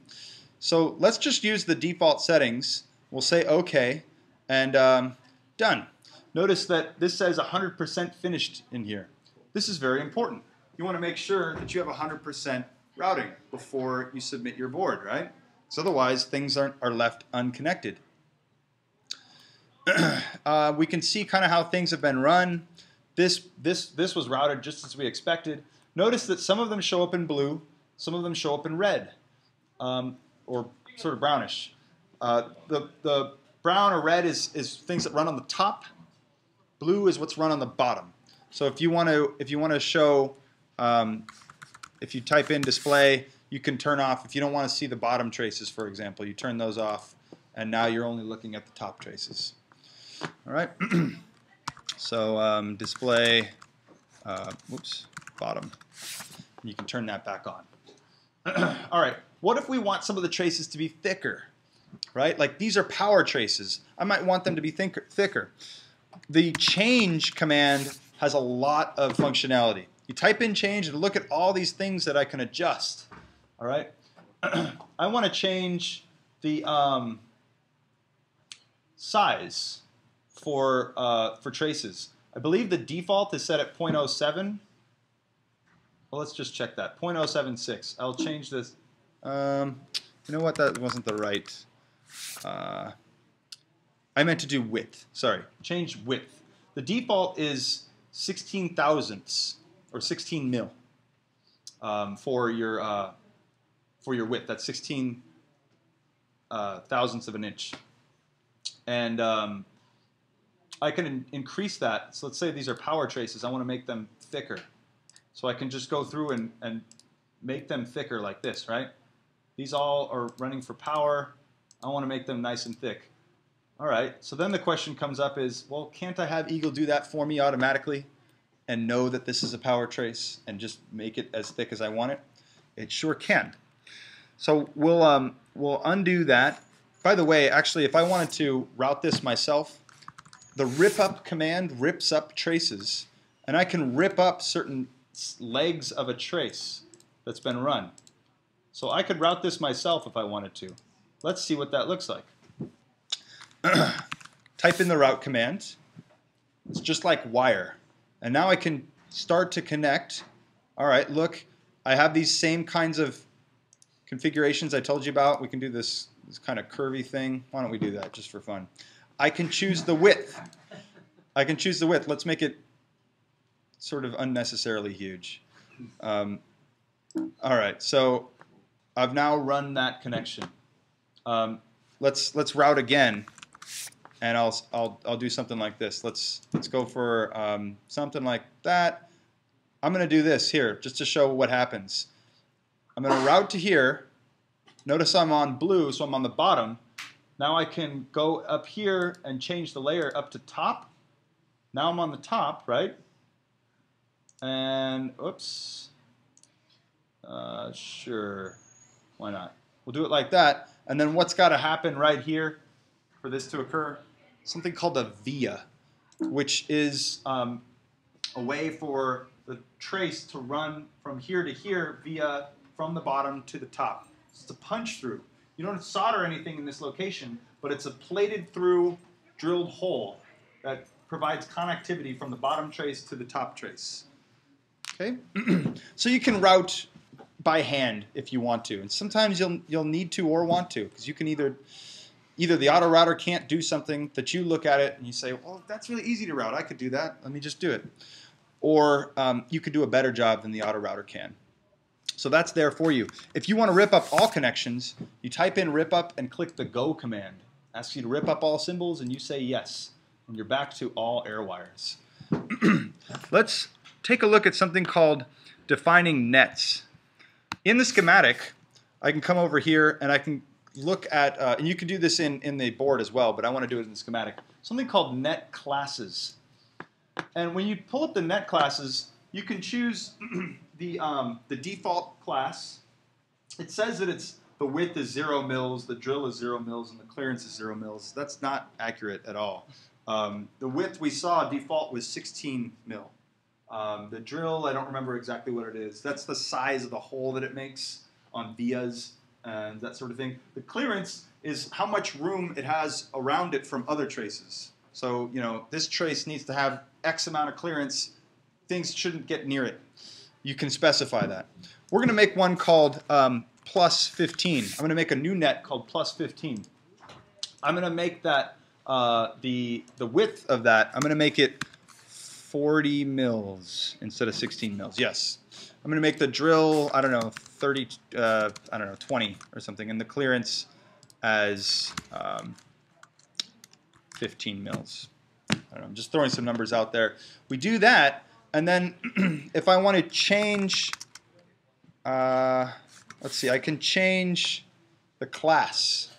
So let's just use the default settings. We'll say okay. And um, done. Notice that this says one hundred percent finished in here. This is very important. You want to make sure that you have one hundred percent routing before you submit your board, right? Because otherwise, things aren't, are left unconnected. uh, we can see kind of how things have been run. This, this, this was routed just as we expected. Notice that some of them show up in blue, some of them show up in red, um, or sort of brownish. Uh, the the Brown or red is, is things that run on the top. Blue is what's run on the bottom. So if you want to if you want to show, um, if you type in display, you can turn off. If you don't want to see the bottom traces, for example, you turn those off, and now you're only looking at the top traces. All right. So um, display, uh, whoops, bottom. You can turn that back on. All right. What if we want some of the traces to be thicker? Right? Like these are power traces. I might want them to be thinker, thicker. The change command has a lot of functionality. You type in change and look at all these things that I can adjust. All right? I want to change the um, size for, uh, for traces. I believe the default is set at zero point zero seven. Well, let's just check that. zero point zero seven six. I'll change this. Um, you know what? That wasn't the right... Uh, I meant to do width. Sorry, change width. The default is sixteen thousandths or sixteen mil um, for your uh, for your width. That's sixteen uh, thousandths of an inch, and um, I can in increase that. So let's say these are power traces. I want to make them thicker, so I can just go through and and make them thicker like this. Right? These all are running for power. I want to make them nice and thick. All right, so then the question comes up is, well, can't I have Eagle do that for me automatically and know that this is a power trace and just make it as thick as I want it? It sure can. So we'll, um, we'll undo that. By the way, actually, if I wanted to route this myself, the rip up command rips up traces, and I can rip up certain legs of a trace that's been run. So I could route this myself if I wanted to. Let's see what that looks like. Type in the route command. It's just like wire. And now I can start to connect. All right, look, I have these same kinds of configurations I told you about. We can do this, this kind of curvy thing. Why don't we do that just for fun? I can choose the width. I can choose the width. Let's make it sort of unnecessarily huge. Um, all right, so I've now run that connection. Um, let's let's route again, and I'll I'll I'll do something like this. Let's let's go for um, something like that. I'm gonna do this here just to show what happens. I'm gonna route to here. Notice I'm on blue, so I'm on the bottom. Now I can go up here and change the layer up to top. Now I'm on the top, right? And oops, uh, sure, why not? We'll do it like that. And then what's got to happen right here for this to occur? Something called a via, which is um, a way for the trace to run from here to here via from the bottom to the top. It's a punch through. You don't solder anything in this location, but it's a plated through drilled hole that provides connectivity from the bottom trace to the top trace. Okay, so you can route by hand if you want to, and sometimes you'll you'll need to or want to, because you can either either the auto router can't do something that you look at it and you say, well, that's really easy to route. I could do that. Let me just do it. Or um, you could do a better job than the auto router can. So that's there for you. If you want to rip up all connections, you type in rip up and click the go command. It asks you to rip up all symbols, and you say yes, and you're back to all air wires. Let's take a look at something called defining nets. In the schematic, I can come over here and I can look at, uh, and you can do this in, in the board as well, but I want to do it in the schematic, something called net classes. And when you pull up the net classes, you can choose the, um, the default class. It says that it's the width is zero mils, the drill is zero mils, and the clearance is zero mils. That's not accurate at all. Um, the width we saw default was sixteen mil. Um, the drill, I don't remember exactly what it is. That's the size of the hole that it makes on vias and that sort of thing. The clearance is how much room it has around it from other traces. So, you know, this trace needs to have X amount of clearance. Things shouldn't get near it. You can specify that. We're going to make one called um, plus fifteen. I'm going to make a new net called plus fifteen. I'm going to make that uh, the, the width of that, I'm going to make it forty mils instead of sixteen mils. Yes. I'm going to make the drill, I don't know, thirty, uh, I don't know, twenty or something, and the clearance as um, fifteen mils. I don't know, I'm just throwing some numbers out there. We do that, and then if I want to change, uh, let's see, I can change the class.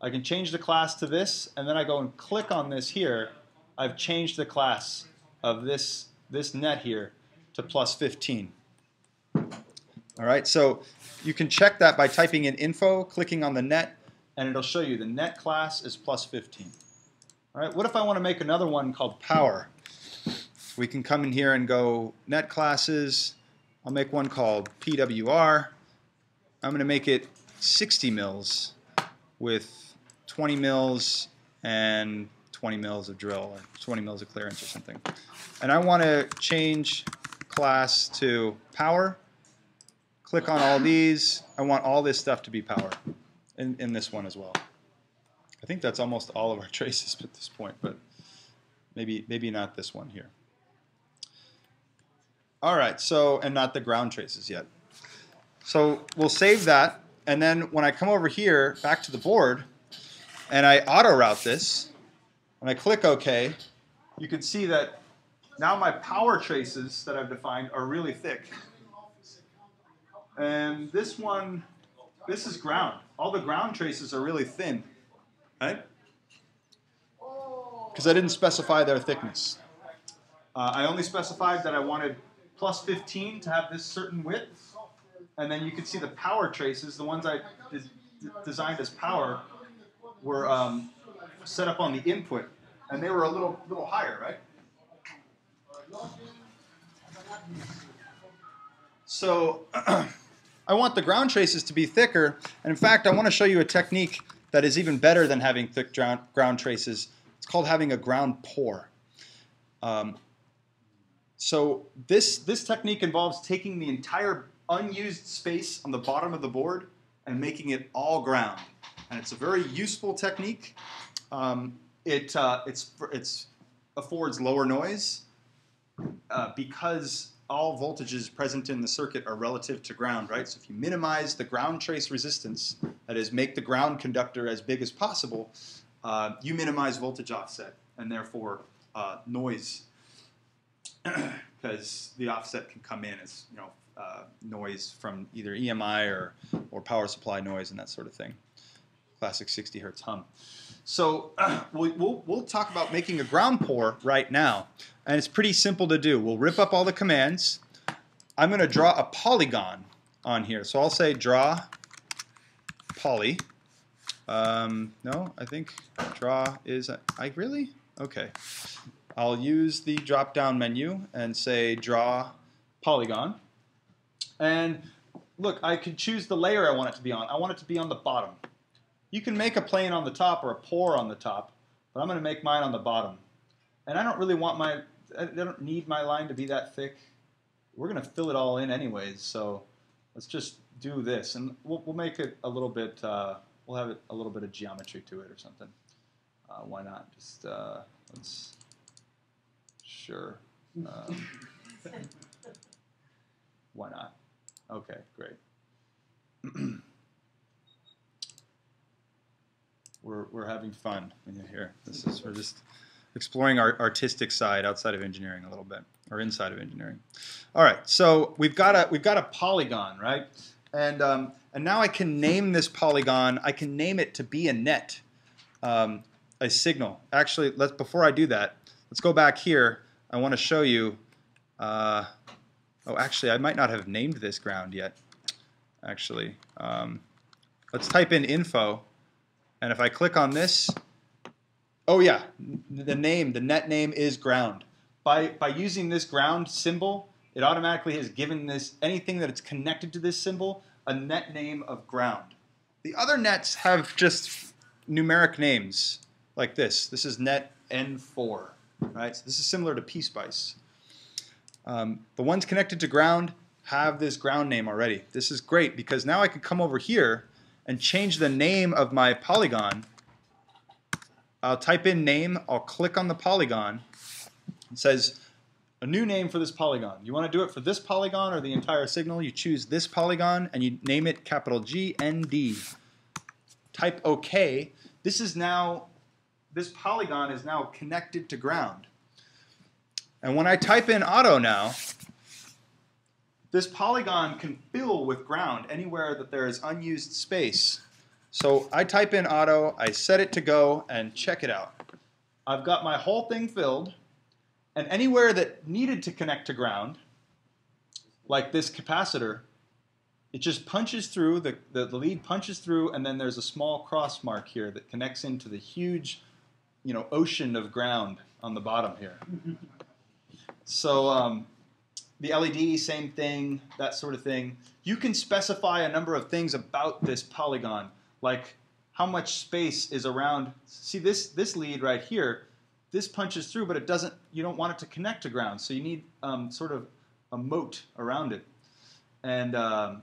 I can change the class to this, and then I go and click on this here. I've changed the class of this, this net here to plus fifteen. All right, so you can check that by typing in info, clicking on the net, and it'll show you the net class is plus fifteen. All right, what if I want to make another one called power? We can come in here and go net classes. I'll make one called P W R. I'm going to make it sixty mils with twenty mils and twenty mils of drill or twenty mils of clearance or something. And I want to change class to power. Click on all these. I want all this stuff to be power in, in this one as well. I think that's almost all of our traces at this point, but maybe, maybe not this one here. All right, so, and not the ground traces yet. So we'll save that, and then when I come over here back to the board and I auto route this, when I click OK, you can see that now my power traces that I've defined are really thick. And this one, this is ground. All the ground traces are really thin, right? Because I didn't specify their thickness. Uh, I only specified that I wanted plus fifteen to have this certain width. And then you can see the power traces, the ones I de de designed as power, were um, set up on the input. And they were a little little higher, right? So I want the ground traces to be thicker. And in fact, I want to show you a technique that is even better than having thick ground traces. It's called having a ground pour. Um, so this, this technique involves taking the entire unused space on the bottom of the board and making it all ground. And it's a very useful technique. Um, It uh, it's it's affords lower noise uh, because all voltages present in the circuit are relative to ground, right? So if you minimize the ground trace resistance, that is, make the ground conductor as big as possible, uh, you minimize voltage offset and therefore uh, noise, because the offset can come in as you know uh, noise from either E M I or or power supply noise and that sort of thing. Classic sixty hertz hum. So uh, we'll, we'll, we'll talk about making a ground pour right now. And it's pretty simple to do. We'll rip up all the commands. I'm going to draw a polygon on here. So I'll say draw poly. Um, no, I think draw is, a, I really? Okay. I'll use the drop down menu and say draw polygon. And look, I can choose the layer I want it to be on. I want it to be on the bottom. You can make a plane on the top or a pour on the top, but I'm going to make mine on the bottom. And I don't really want my, I don't need my line to be that thick. We're going to fill it all in anyways, so let's just do this. And we'll, we'll make it a little bit, uh, we'll have it a little bit of geometry to it or something. Uh, why not? Just, uh, let's, sure. Uh, why not? Okay, great. We're, we're having fun when you're here. This is, we're just exploring our artistic side outside of engineering a little bit, or inside of engineering. All right, so we've got a, we've got a polygon, right? And, um, and now I can name this polygon. I can name it to be a net, um, a signal. Actually, let's, before I do that, let's go back here. I want to show you. Uh, oh, actually, I might not have named this ground yet. Actually, um, let's type in info. And if I click on this, oh yeah, the name, the net name is ground. By, by using this ground symbol, it automatically has given this, anything that it's connected to this symbol, a net name of ground. The other nets have just numeric names like this. This is net N four, right? So this is similar to PSPICE. Um, the ones connected to ground have this ground name already. This is great because now I can come over here and change the name of my polygon. I'll type in name, I'll click on the polygon. It says a new name for this polygon. You want to do it for this polygon or the entire signal? You choose this polygon and you name it capital G N D. Type OK. This is now, this polygon is now connected to ground. And when I type in auto now, this polygon can fill with ground anywhere that there is unused space. So I type in auto, I set it to go, and check it out. I've got my whole thing filled, and anywhere that needed to connect to ground, like this capacitor, it just punches through, the, the, the lead punches through, and then there's a small cross mark here that connects into the huge, you know, ocean of ground on the bottom here. So, um, the L E D, same thing, that sort of thing. You can specify a number of things about this polygon, like how much space is around. See this, this lead right here, this punches through, but it doesn't, you don't want it to connect to ground, so you need um, sort of a moat around it. And um,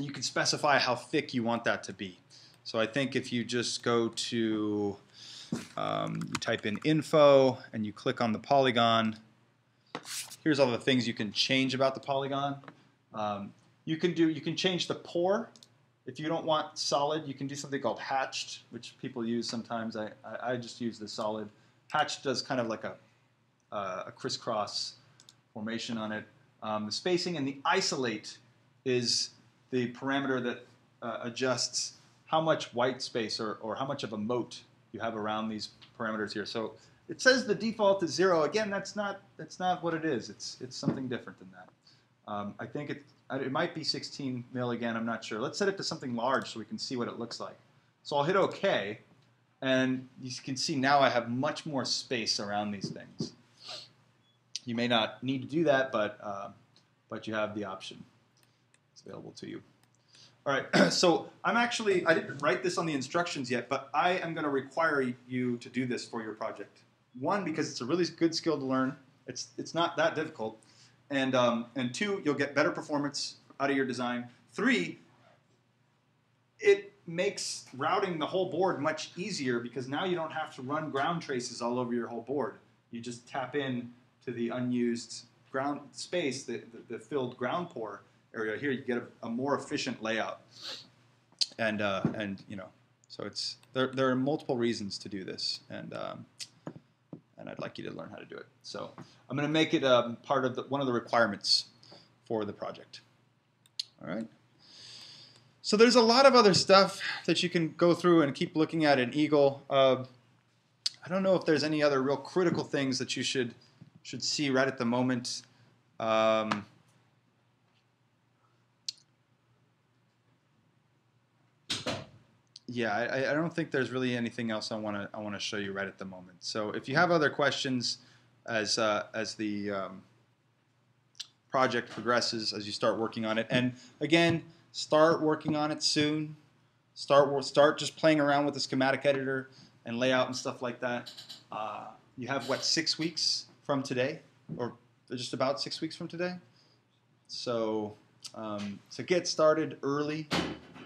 you can specify how thick you want that to be. So I think if you just go to, um, you type in info and you click on the polygon, here's all the things you can change about the polygon. Um, you can do, you can change the pour. If you don't want solid, you can do something called hatched, which people use sometimes. I, I, I just use the solid. Hatched does kind of like a, uh, a crisscross formation on it. Um, the spacing, and the isolate is the parameter that uh, adjusts how much white space or, or how much of a moat you have around these parameters here. So it says the default is zero. Again, that's not that's not what it is. It's it's something different than that. Um, I think it it might be sixteen mil again. I'm not sure. Let's set it to something large so we can see what it looks like. So I'll hit OK, and you can see now I have much more space around these things. You may not need to do that, but uh, but you have the option. It's available to you. All right. So I'm actually I didn't write this on the instructions yet, but I am going to require you to do this for your project. One, because it's a really good skill to learn. It's, it's not that difficult. And, um, and two, you'll get better performance out of your design. Three, it makes routing the whole board much easier because now you don't have to run ground traces all over your whole board. You just tap in to the unused ground space, the, the, the filled ground pour area here. You get a, a more efficient layout. And, uh, and you know, so it's, there, there are multiple reasons to do this. And, um, and I'd like you to learn how to do it. So I'm going to make it um, part of the, one of the requirements for the project. All right. So there's a lot of other stuff that you can go through and keep looking at in Eagle. Uh, I don't know if there's any other real critical things that you should should see right at the moment. Um, Yeah, I, I don't think there's really anything else I want to I want to show you right at the moment. So if you have other questions as uh, as the um, project progresses as you start working on it. And again, start working on it soon. Start start just playing around with the schematic editor and layout and stuff like that. Uh, you have, what, six weeks from today? Or just about six weeks from today? So, um, so get started early.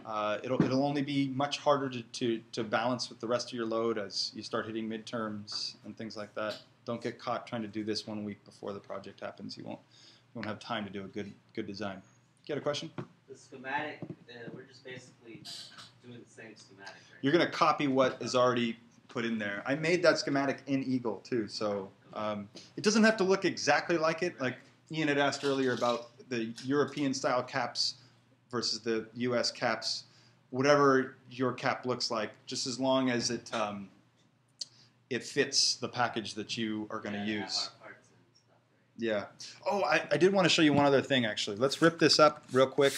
Uh, it'll, it'll only be much harder to, to, to balance with the rest of your load as you start hitting midterms and things like that. Don't get caught trying to do this one week before the project happens. You won't, you won't have time to do a good, good design. You got a question? The schematic, uh, we're just basically doing the same schematic. Right? You're going to copy what is already put in there. I made that schematic in Eagle, too. So um, it doesn't have to look exactly like it. Like Ian had asked earlier about the European-style caps versus the U S caps. Whatever your cap looks like, just as long as it um, it fits the package that you are going to yeah, use. Yeah. Oh, I, I did want to show you one other thing, actually. Let's rip this up real quick.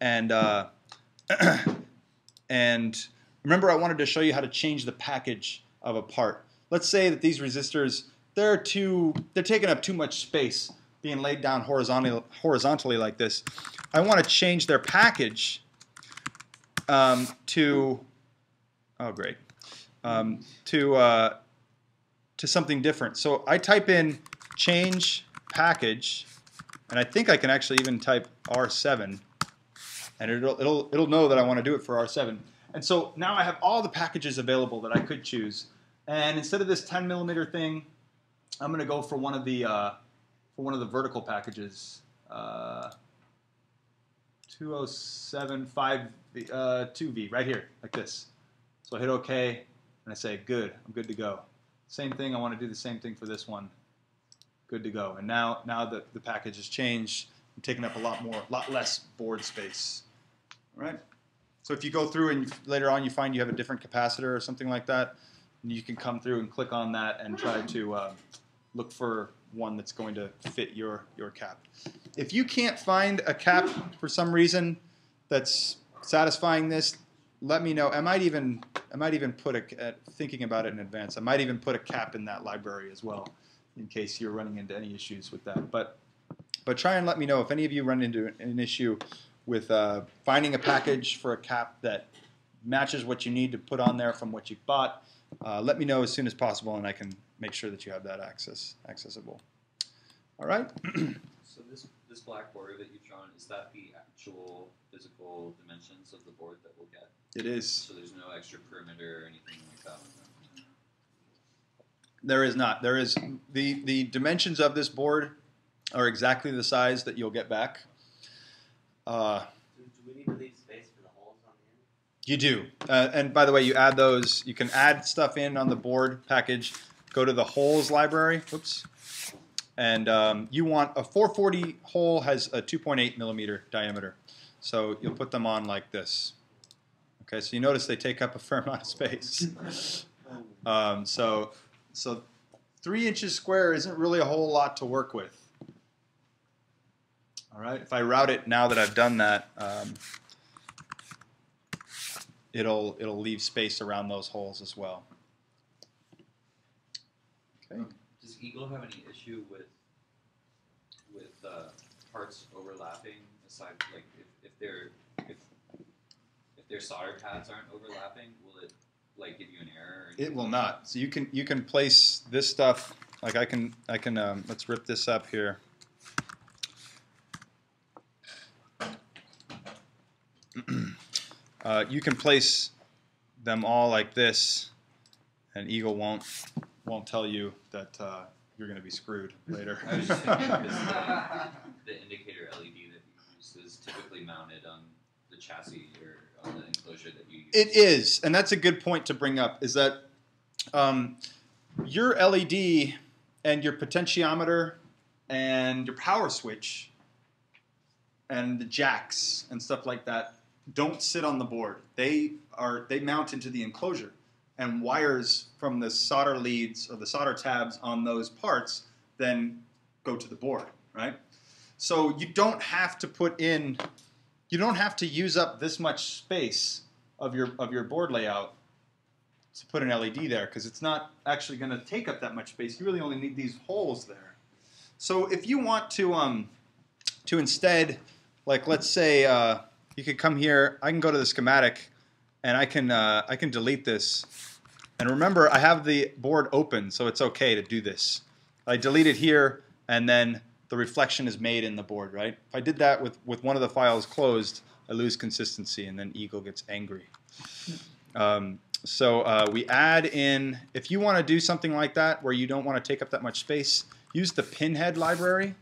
And uh, and remember, I wanted to show you how to change the package of a part. Let's say that these resistors, they're too, they're taking up too much space being laid down horizontally, horizontally like this. I want to change their package um, to, oh great, um, to uh, to something different. So I type in change package, and I think I can actually even type R seven, and it'll it'll it'll know that I want to do it for R seven. And so now I have all the packages available that I could choose. And instead of this ten millimeter thing, I'm going to go for one of the uh, for one of the vertical packages. Uh, two oh seven five uh, two V, right here, like this. So I hit OK, and I say, good, I'm good to go. Same thing, I want to do the same thing for this one. Good to go. And now, now the, the package has changed. I'm taking up a lot more, a lot less board space. All right? So if you go through and later on you find you have a different capacitor or something like that, you can come through and click on that and try to uh, look for one that's going to fit your, your cap. If you can't find a cap for some reason that's satisfying this, let me know. I might even, I might even put a, uh, thinking about it in advance, I might even put a cap in that library as well in case you're running into any issues with that. But, but try and let me know if any of you run into an issue with uh, finding a package for a cap that matches what you need to put on there from what you've bought. Uh, let me know as soon as possible, and I can make sure that you have that access accessible. All right. So this this black border that you've drawn, is that the actual physical dimensions of the board that we'll get? It is. So there's no extra perimeter or anything like that. There is not. There is the the dimensions of this board are exactly the size that you'll get back. Uh, do, do we need to leave space for the holes on the end? You do. Uh, and by the way, you add those. You can add stuff in on the board package. Go to the holes library. Whoops. And um, you want a four forty hole has a two point eight millimeter diameter. So you'll put them on like this. Okay. So you notice they take up a fair amount of space. um, so so three inches square isn't really a whole lot to work with. All right. If I route it now that I've done that, um, it'll it'll leave space around those holes as well. Okay. Um, does Eagle have any issue with with uh, parts overlapping? Aside, like if, if they're if if their solder pads aren't overlapping, will it like give you an error? It will not. So you can you can place this stuff. Like I can I can um, let's rip this up here. uh, you can place them all like this, and Eagle won't. won't tell you that uh, you're going to be screwed later. I was just thinking because the, the indicator L E D that you use is typically mounted on the chassis or on the enclosure that you use. It is, and that's a good point to bring up, is that um, your L E D and your potentiometer and your power switch and the jacks and stuff like that don't sit on the board. They are they mount into the enclosure. And wires from the solder leads or the solder tabs on those parts then go to the board, right? So you don't have to put in, you don't have to use up this much space of your of your board layout to put an L E D there because it's not actually going to take up that much space. You really only need these holes there. So if you want to, um, to instead, like let's say uh, you could come here, I can go to the schematic and I can, uh, I can delete this. And remember, I have the board open, so it's okay to do this. I delete it here, and then the reflection is made in the board, right? If I did that with, with one of the files closed, I lose consistency, and then Eagle gets angry. Um, so uh, we add in, if you want to do something like that where you don't want to take up that much space, use the pinhead library,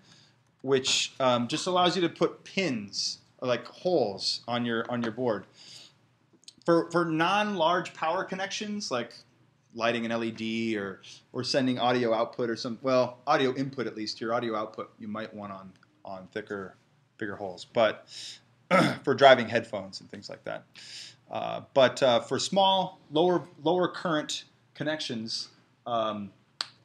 which um, just allows you to put pins, or like holes, on your, on your board. For, for non-large power connections, like lighting an L E D or, or sending audio output or some, well, audio input at least, your audio output you might want on, on thicker, bigger holes, but for driving headphones and things like that. Uh, but uh, for small, lower, lower current connections, um,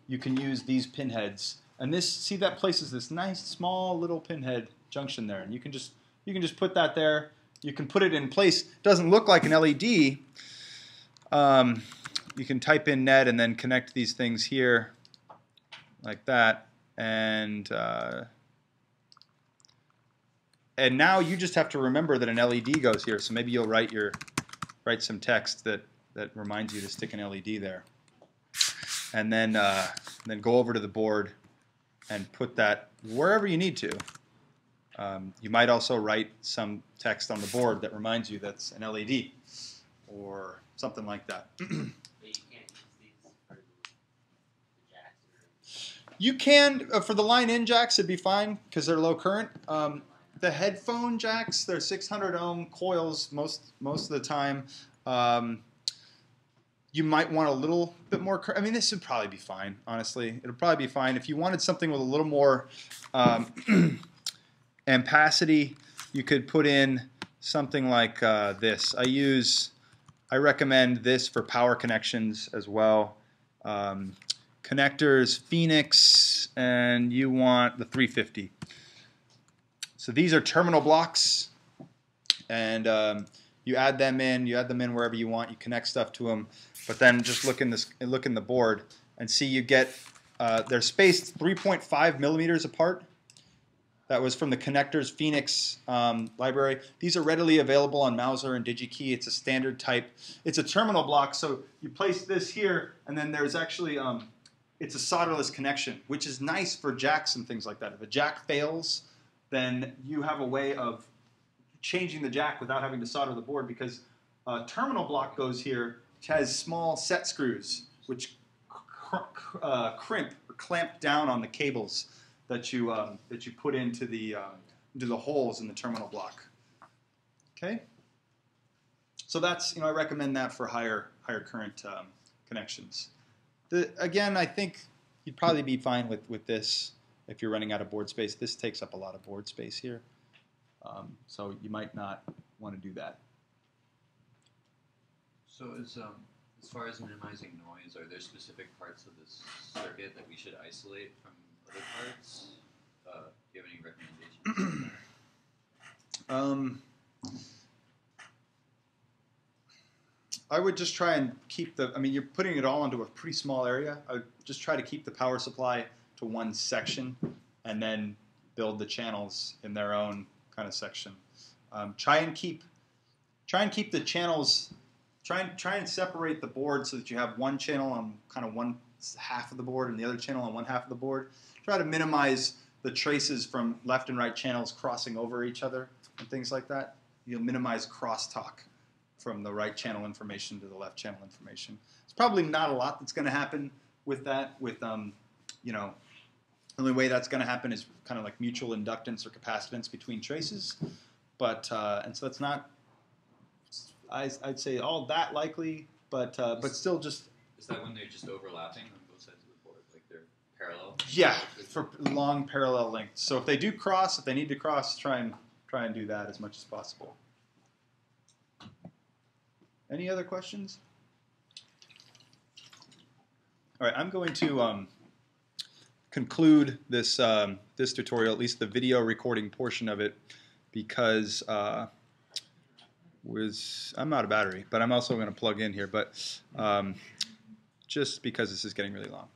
you can use these pinheads. And this, see that places this nice small little pinhead junction there. And you can just, you can just put that there. You can put it in place. It doesn't look like an L E D. Um, you can type in net and then connect these things here like that. And, uh, and now you just have to remember that an L E D goes here. So maybe you'll write, your, write some text that, that reminds you to stick an L E D there. And then, uh, and then go over to the board and put that wherever you need to. Um, you might also write some text on the board that reminds you that's an L E D or something like that. But you can't use these for the jacks? You can. Uh, for the line-in jacks, it'd be fine because they're low current. Um, the headphone jacks, they're six hundred ohm coils most, most of the time. Um, you might want a little bit more current. I mean, this would probably be fine, honestly. It'll probably be fine. If you wanted something with a little more... Um, ampacity, you could put in something like uh, this. I use, I recommend this for power connections as well. Um, connectors, Phoenix, and you want the three fifty. So these are terminal blocks, and um, you add them in. You add them in wherever you want. You connect stuff to them, but then just look in this, look in the board, and see you get uh, they're spaced three point five millimeters apart. That was from the Connectors Phoenix um, library. These are readily available on Mouser and DigiKey. It's a standard type. It's a terminal block, so you place this here, and then there's actually, um, it's a solderless connection, which is nice for jacks and things like that. If a jack fails, then you have a way of changing the jack without having to solder the board, because a terminal block goes here, which has small set screws, which cr cr uh, crimp or clamp down on the cables that you um, that you put into the um, into the holes in the terminal block. Okay, so that's, you know, I recommend that for higher higher current um, connections. The, again, I think you'd probably be fine with with this if you're running out of board space. This takes up a lot of board space here, um, so you might not want to do that. So is um, as far as minimizing noise, are there specific parts of this circuit that we should isolate from other parts? Uh, do you have any recommendations? um, I would just try and keep the, I mean, you're putting it all into a pretty small area. I would just try to keep the power supply to one section and then build the channels in their own kind of section. Um, try and keep, try and keep the channels, try and, try and separate the board so that you have one channel on kind of one half of the board and the other channel on one half of the board. Try to minimize the traces from left and right channels crossing over each other and things like that. You'll minimize crosstalk from the right channel information to the left channel information. It's probably not a lot that's going to happen with that. With um, you know, the only way that's going to happen is kind of like mutual inductance or capacitance between traces. But uh, and so it's not, I, I'd say all that likely, but uh, but still just. Is that when they're just overlapping on both sides of the board, like they're parallel? Yeah, for long parallel lengths. So if they do cross, if they need to cross, try and try and do that as much as possible. Any other questions? All right, I'm going to um, conclude this um, this tutorial, at least the video recording portion of it, because uh, was I'm out of battery, but I'm also going to plug in here, but. Um, just because this is getting really long.